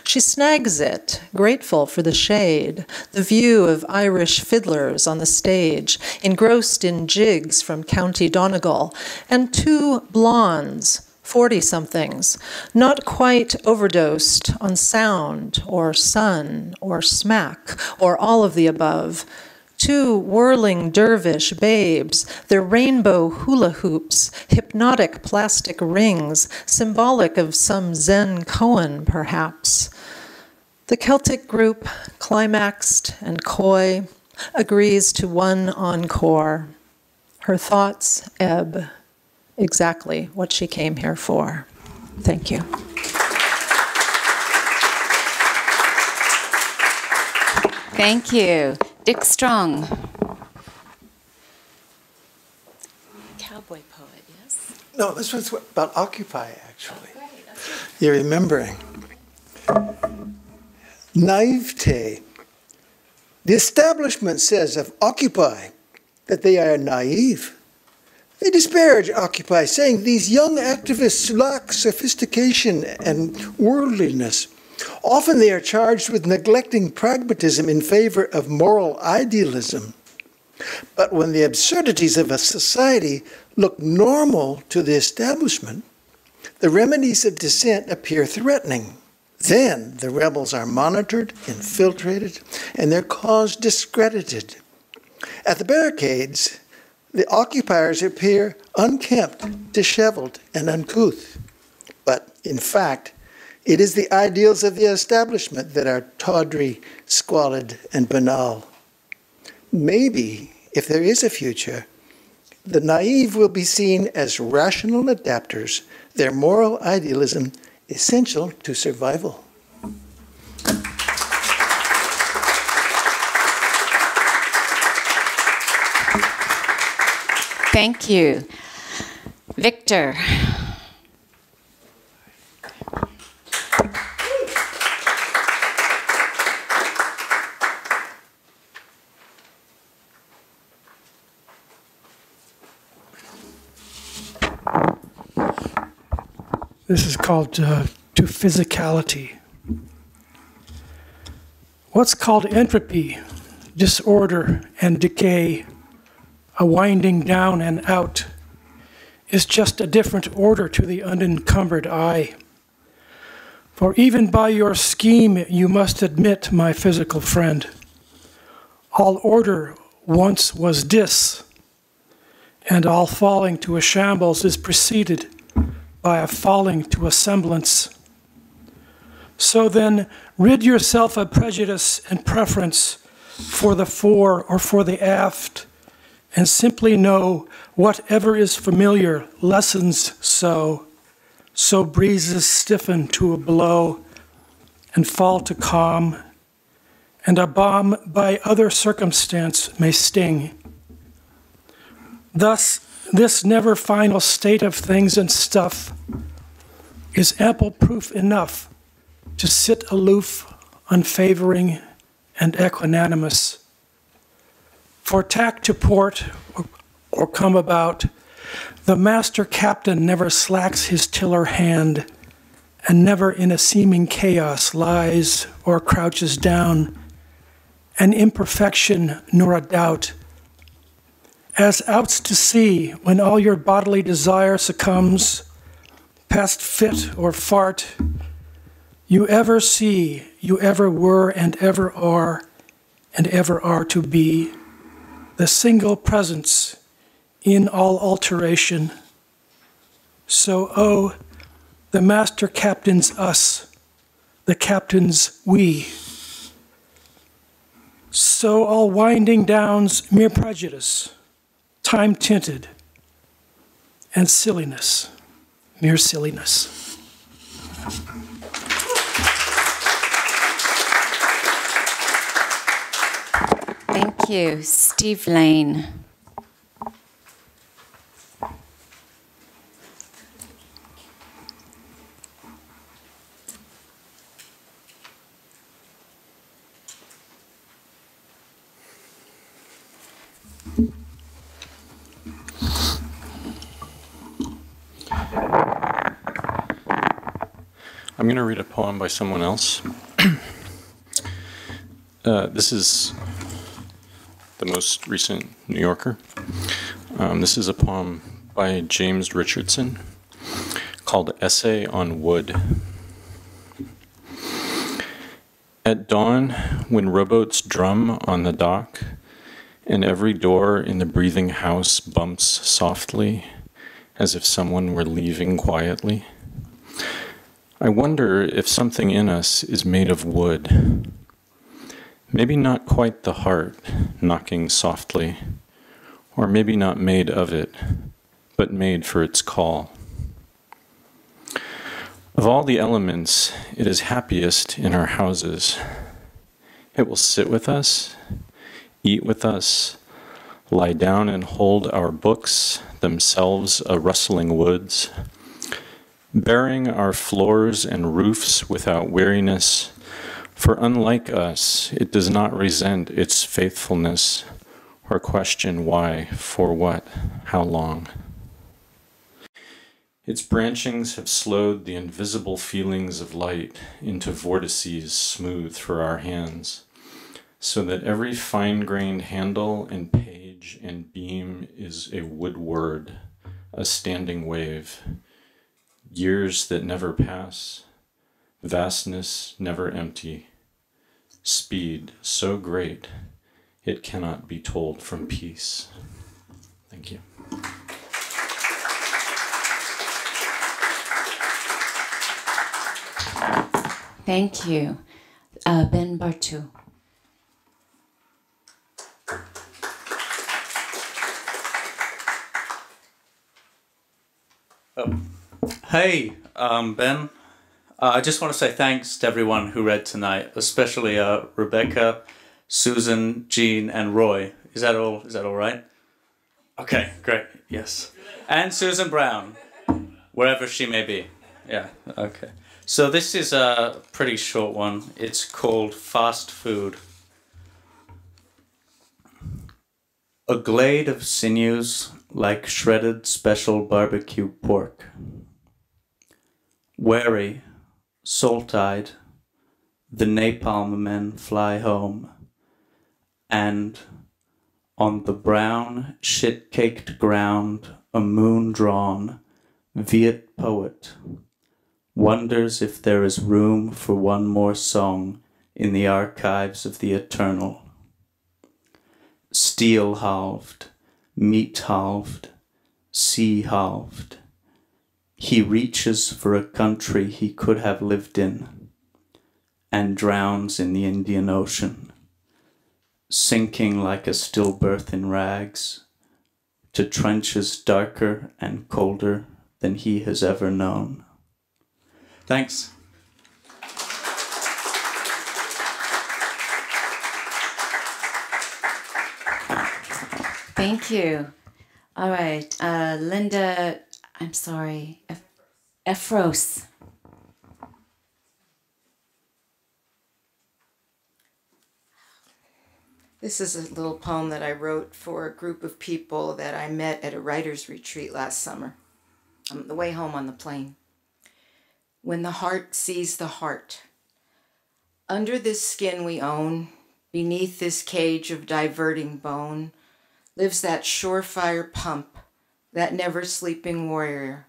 She snags it, grateful for the shade, the view of Irish fiddlers on the stage, engrossed in jigs from County Donegal, and two blondes, forty-somethings, not quite overdosed on sound or sun or smack or all of the above, two whirling dervish babes, their rainbow hula hoops, hypnotic plastic rings, symbolic of some Zen koan, perhaps. The Celtic group, climaxed and coy, agrees to one encore. Her thoughts ebb, exactly what she came here for. Thank you. Thank you. Dick Strong. Cowboy poet, yes? No, this was about Occupy, actually. Oh, great. Okay. You're remembering. Naivete. The establishment says of Occupy that they are naive. They disparage Occupy, saying these young activists lack sophistication and worldliness. Often they are charged with neglecting pragmatism in favor of moral idealism. But when the absurdities of a society look normal to the establishment, the remedies of dissent appear threatening. Then the rebels are monitored, infiltrated, and their cause discredited. At the barricades, the occupiers appear unkempt, disheveled, and uncouth. But, in fact, it is the ideals of the establishment that are tawdry, squalid, and banal. Maybe, if there is a future, the naive will be seen as rational adapters, their moral idealism essential to survival. Thank you. Victor. This is called uh, To Physicality. What's called entropy, disorder, and decay, a winding down and out, is just a different order to the unencumbered eye. For even by your scheme you must admit, my physical friend, all order once was dis, and all falling to a shambles is preceded by a falling to a semblance. So then, rid yourself of prejudice and preference for the fore or for the aft, and simply know whatever is familiar lessens so, so breezes stiffen to a blow and fall to calm, and a bomb by other circumstance may sting. Thus, this never final state of things and stuff is ample proof enough to sit aloof, unfavoring, and equanimous. For tack to port, or come about, the master captain never slacks his tiller hand, and never in a seeming chaos lies or crouches down, an imperfection nor a doubt. As outs to sea, when all your bodily desire succumbs, past fit or fart, you ever see, you ever were and ever are, and ever are to be, the single presence in all alteration. So, oh, the master captains us, the captains we. So all winding down's mere prejudice, time tinted, and silliness, mere silliness. Thank you. Steve Lane. I'm going to read a poem by someone else. uh, this is the most recent New Yorker. Um, this is a poem by James Richardson called Essay on Wood. At dawn, when rowboats drum on the dock, and every door in the breathing house bumps softly, as if someone were leaving quietly. I wonder if something in us is made of wood. Maybe not quite the heart knocking softly, or maybe not made of it, but made for its call. Of all the elements, it is happiest in our houses. It will sit with us, eat with us, lie down and hold our books, themselves a rustling woods, bearing our floors and roofs without weariness, for unlike us, it does not resent its faithfulness or question why, for what, how long. Its branchings have slowed the invisible feelings of light into vortices smooth for our hands, so that every fine-grained handle and page and beam is a woodward, a standing wave. Years that never pass, vastness never empty, speed so great it cannot be told from peace. Thank you. Thank you. Uh, Ben Bartu. Oh. Hey, um, Ben. Uh, I just want to say thanks to everyone who read tonight, especially uh, Rebecca, Susan, Jean, and Roy. Is that all? Is that all right? Okay, great. Yes, and Susan Brown, wherever she may be. Yeah. Okay. So this is a pretty short one. It's called Fast Food. A glade of sinews like shredded special barbecue pork. Wary, salt-eyed, the napalm men fly home, and on the brown, shit-caked ground, a moon-drawn Viet poet wonders if there is room for one more song in the archives of the eternal. Steel-halved, meat-halved, sea-halved, he reaches for a country he could have lived in and drowns in the Indian Ocean, sinking like a stillbirth in rags to trenches darker and colder than he has ever known. Thanks. Thank you. All right, uh, Linda, I'm sorry, Ephros. This is a little poem that I wrote for a group of people that I met at a writer's retreat last summer, on the way home on the plane. When the heart sees the heart. Under this skin we own, beneath this cage of diverting bone, lives that surefire pump, that never-sleeping warrior,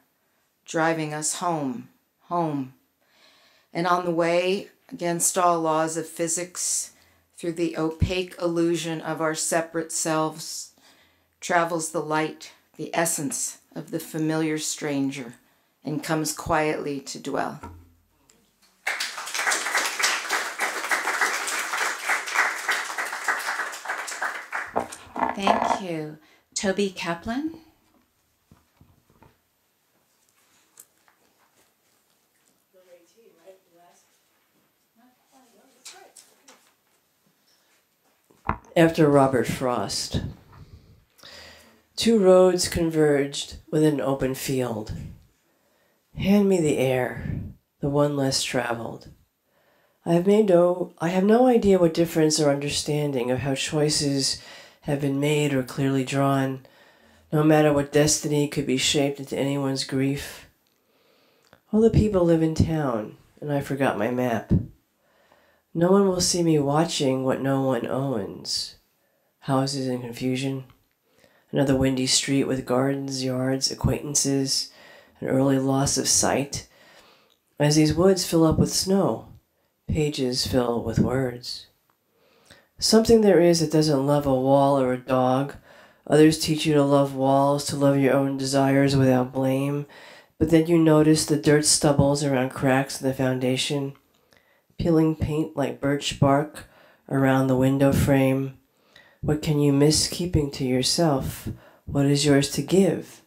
driving us home, home. And on the way, against all laws of physics, through the opaque illusion of our separate selves, travels the light, the essence of the familiar stranger, and comes quietly to dwell. Thank you. Toby Kaplan. After Robert Frost. Two roads converged within an open field. Hand me the air, the one less traveled. I have made no, I have no idea what difference or understanding of how choices have been made or clearly drawn, no matter what destiny could be shaped into anyone's grief. All the people live in town, and I forgot my map. No one will see me watching what no one owns. Houses in confusion, another windy street with gardens, yards, acquaintances, an early loss of sight, as these woods fill up with snow, pages fill with words. Something there is that doesn't love a wall or a dog. Others teach you to love walls, to love your own desires without blame, but then you notice the dirt stubbles around cracks in the foundation, peeling paint like birch bark around the window frame. What can you miss keeping to yourself? What is yours to give,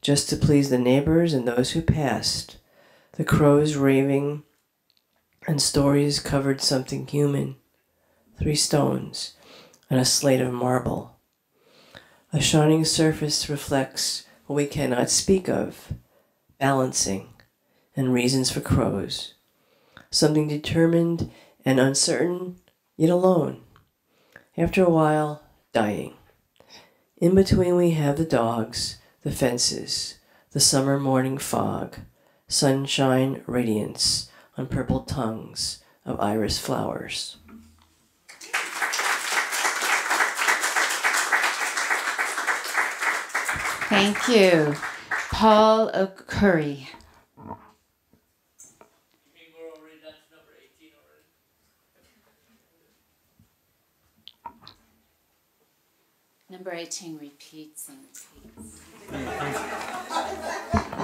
just to please the neighbors and those who passed? The crows raving and stories covered something human, three stones and a slate of marble. A shining surface reflects what we cannot speak of, balancing and reasons for crows, something determined and uncertain, yet alone. After a while, dying. In between we have the dogs, the fences, the summer morning fog, sunshine radiance on purple tongues of iris flowers. Thank you. Paul O'Curry. Number eighteen repeats and repeats.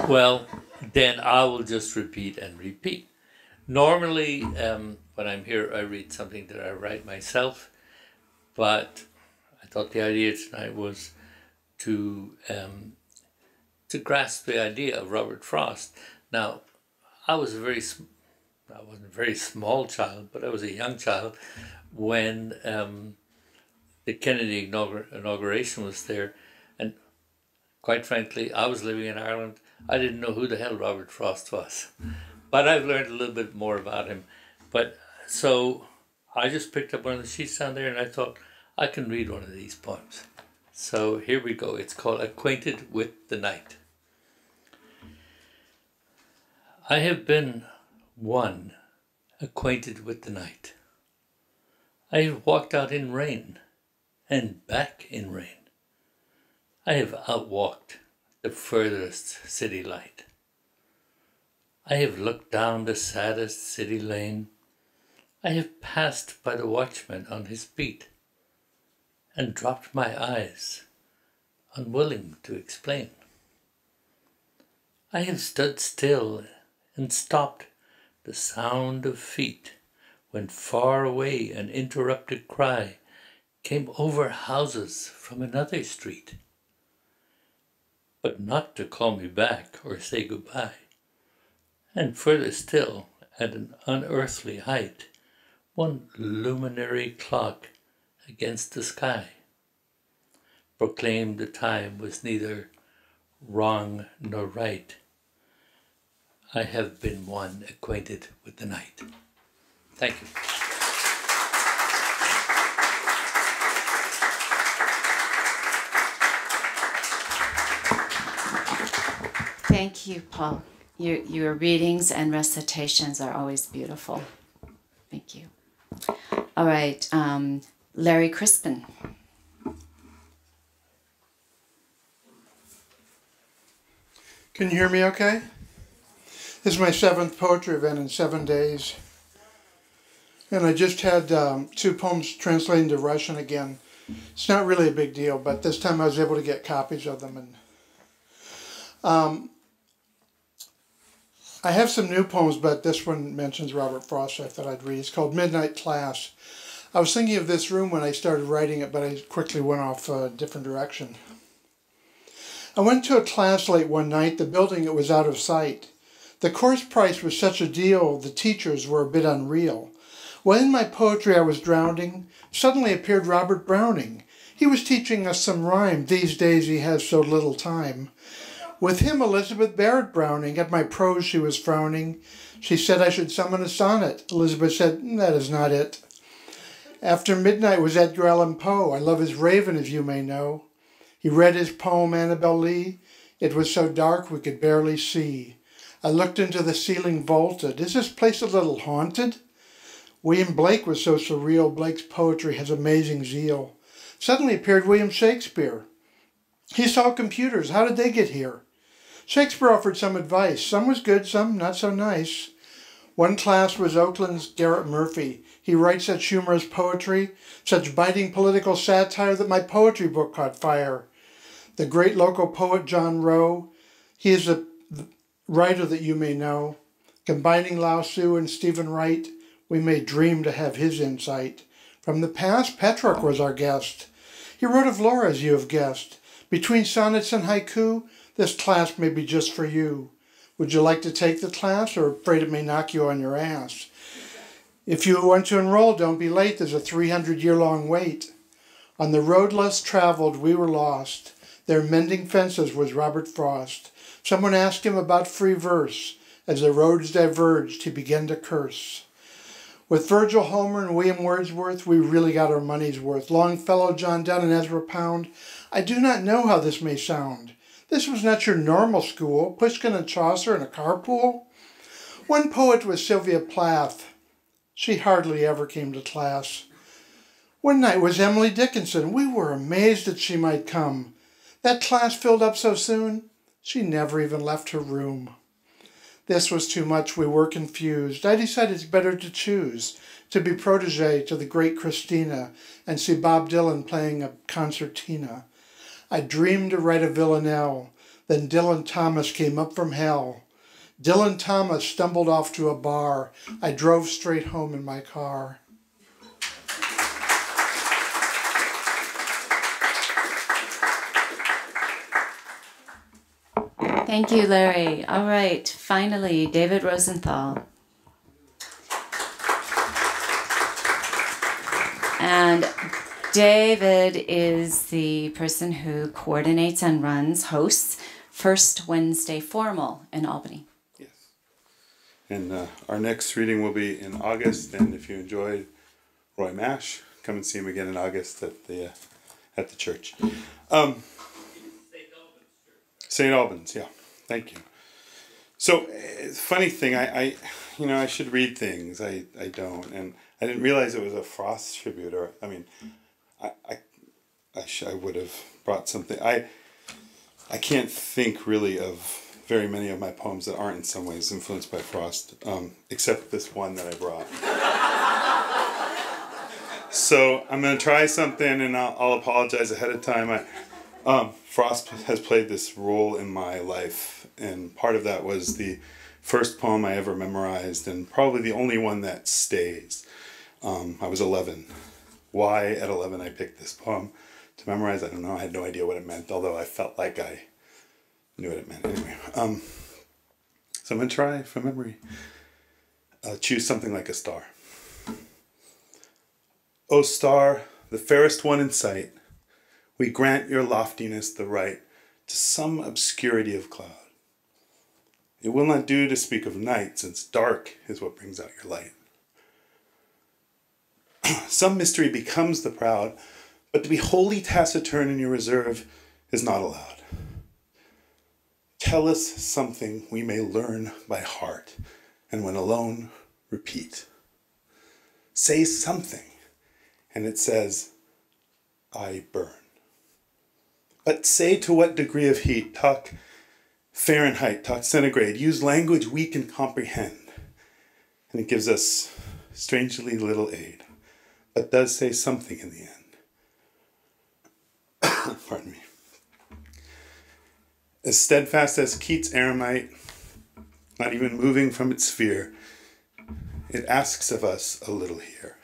Well, then I will just repeat and repeat. Normally, um, when I'm here, I read something that I write myself, but I thought the idea tonight was to um, to grasp the idea of Robert Frost. Now, I was a very, I wasn't a very small child, but I was a young child when um, the Kennedy inaugur- inauguration was there, and quite frankly, I was living in Ireland. I didn't know who the hell Robert Frost was, but I've learned a little bit more about him. But so I just picked up one of the sheets down there, and I thought, I can read one of these poems. So here we go. It's called Acquainted with the Night. I have been one acquainted with the night. I have walked out in rain and back in rain. I have outwalked the furthest city light. I have looked down the saddest city lane. I have passed by the watchman on his beat and dropped my eyes, unwilling to explain. I have stood still and stopped the sound of feet when far away an interrupted cry came over houses from another street. But not to call me back or say goodbye. And further still, at an unearthly height, one luminary clock against the sky proclaimed the time was neither wrong nor right. I have been one acquainted with the night. Thank you. Thank you, Paul. Your, your readings and recitations are always beautiful. Thank you. All right. Um, Larry Crispin. Can you hear me okay? This is my seventh poetry event in seven days. And I just had um, two poems translated into Russian again. It's not really a big deal, but this time I was able to get copies of them. And um, I have some new poems, but this one mentions Robert Frost, so I thought I'd read. It's called Midnight Class. I was thinking of this room when I started writing it, but I quickly went off a different direction. I went to a class late one night, the building it was out of sight. The course price was such a deal, the teachers were a bit unreal. While in my poetry I was drowning, suddenly appeared Robert Browning. He was teaching us some rhyme, these days he has so little time. With him Elizabeth Barrett Browning, at my prose she was frowning. She said I should summon a sonnet. Elizabeth said, that is not it. After midnight was Edgar Allan Poe. I love his Raven, as you may know. He read his poem, Annabel Lee. It was so dark we could barely see. I looked into the ceiling vaulted. Is this place a little haunted? William Blake was so surreal. Blake's poetry has amazing zeal. Suddenly appeared William Shakespeare. He saw computers. How did they get here? Shakespeare offered some advice. Some was good, some not so nice. One class was Oakland's Garrett Murphy. He writes such humorous poetry, such biting political satire that my poetry book caught fire. The great local poet John Rowe, he is a writer that you may know. Combining Lao Tzu and Stephen Wright, we may dream to have his insight. From the past, Petrarch was our guest. He wrote of lore, as you have guessed. Between sonnets and haiku, this class may be just for you. Would you like to take the class, or afraid it may knock you on your ass? If you want to enroll, don't be late. There's a three hundred year long wait. On the road less traveled, we were lost. Their mending fences was Robert Frost. Someone asked him about free verse. As the roads diverged, he began to curse. With Virgil, Homer, and William Wordsworth, we really got our money's worth. Longfellow, John Donne, and Ezra Pound. I do not know how this may sound. This was not your normal school. Pushkin and Chaucer in a carpool. One poet was Sylvia Plath. She hardly ever came to class. One night was Emily Dickinson. We were amazed that she might come. That class filled up so soon, she never even left her room. This was too much. We were confused. I decided it's better to choose, to be protege to the great Christina and see Bob Dylan playing a concertina. I dreamed to write a villanelle. Then Dylan Thomas came up from hell. Dylan Thomas stumbled off to a bar. I drove straight home in my car. Thank you, Larry. All right, finally, David Rosenthal. And David is the person who coordinates and runs, hosts, First Wednesday Formal in Albany. And uh, our next reading will be in August, and if you enjoyed Roy Mash, come and see him again in August at the uh, at the church. Um, Saint Albans, yeah. Thank you. So, uh, funny thing, I, I, you know, I should read things. I, I don't, and I didn't realize it was a Frost tribute. Or I mean, I, I, I, sh I would have brought something. I, I can't think really of very many of my poems that aren't in some ways influenced by Frost, um, except this one that I brought. So I'm going to try something, and I'll, I'll apologize ahead of time. I, um, Frost has played this role in my life, and part of that was the first poem I ever memorized, and probably the only one that stays. Um, I was eleven. Why at eleven I picked this poem to memorize, I don't know. I had no idea what it meant, although I felt like I knew what it meant anyway. Um, so I'm going to try from memory. Uh, choose something like a star. O star, the fairest one in sight, we grant your loftiness the right to some obscurity of cloud. It will not do to speak of night, since dark is what brings out your light. Some mystery becomes the proud, but to be wholly taciturn in your reserve is not allowed. Tell us something we may learn by heart, and when alone, repeat. Say something, and it says, I burn. But say to what degree of heat, talk Fahrenheit, talk centigrade, use language we can comprehend. And it gives us strangely little aid, but does say something in the end. Pardon me. As steadfast as Keats' eremite, not even moving from its sphere, it asks of us a little here.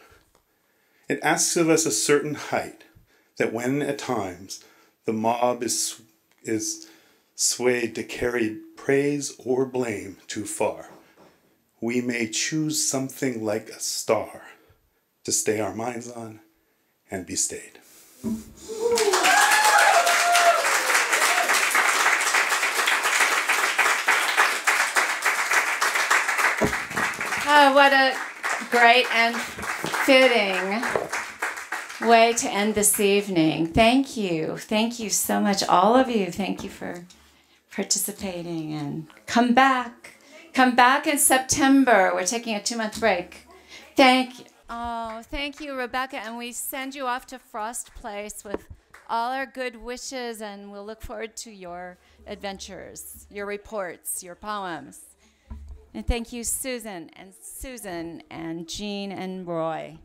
It asks of us a certain height, that when at times the mob is, is swayed to carry praise or blame too far, we may choose something like a star to stay our minds on and be stayed. Oh, what a great and fitting way to end this evening. Thank you. Thank you so much, all of you. Thank you for participating. And come back. Come back in September. We're taking a two month break. Thank you. Oh, thank you, Rebecca. And we send you off to Frost Place with all our good wishes, and we'll look forward to your adventures, your reports, your poems. And thank you, Susan and Susan and Jean and Roy.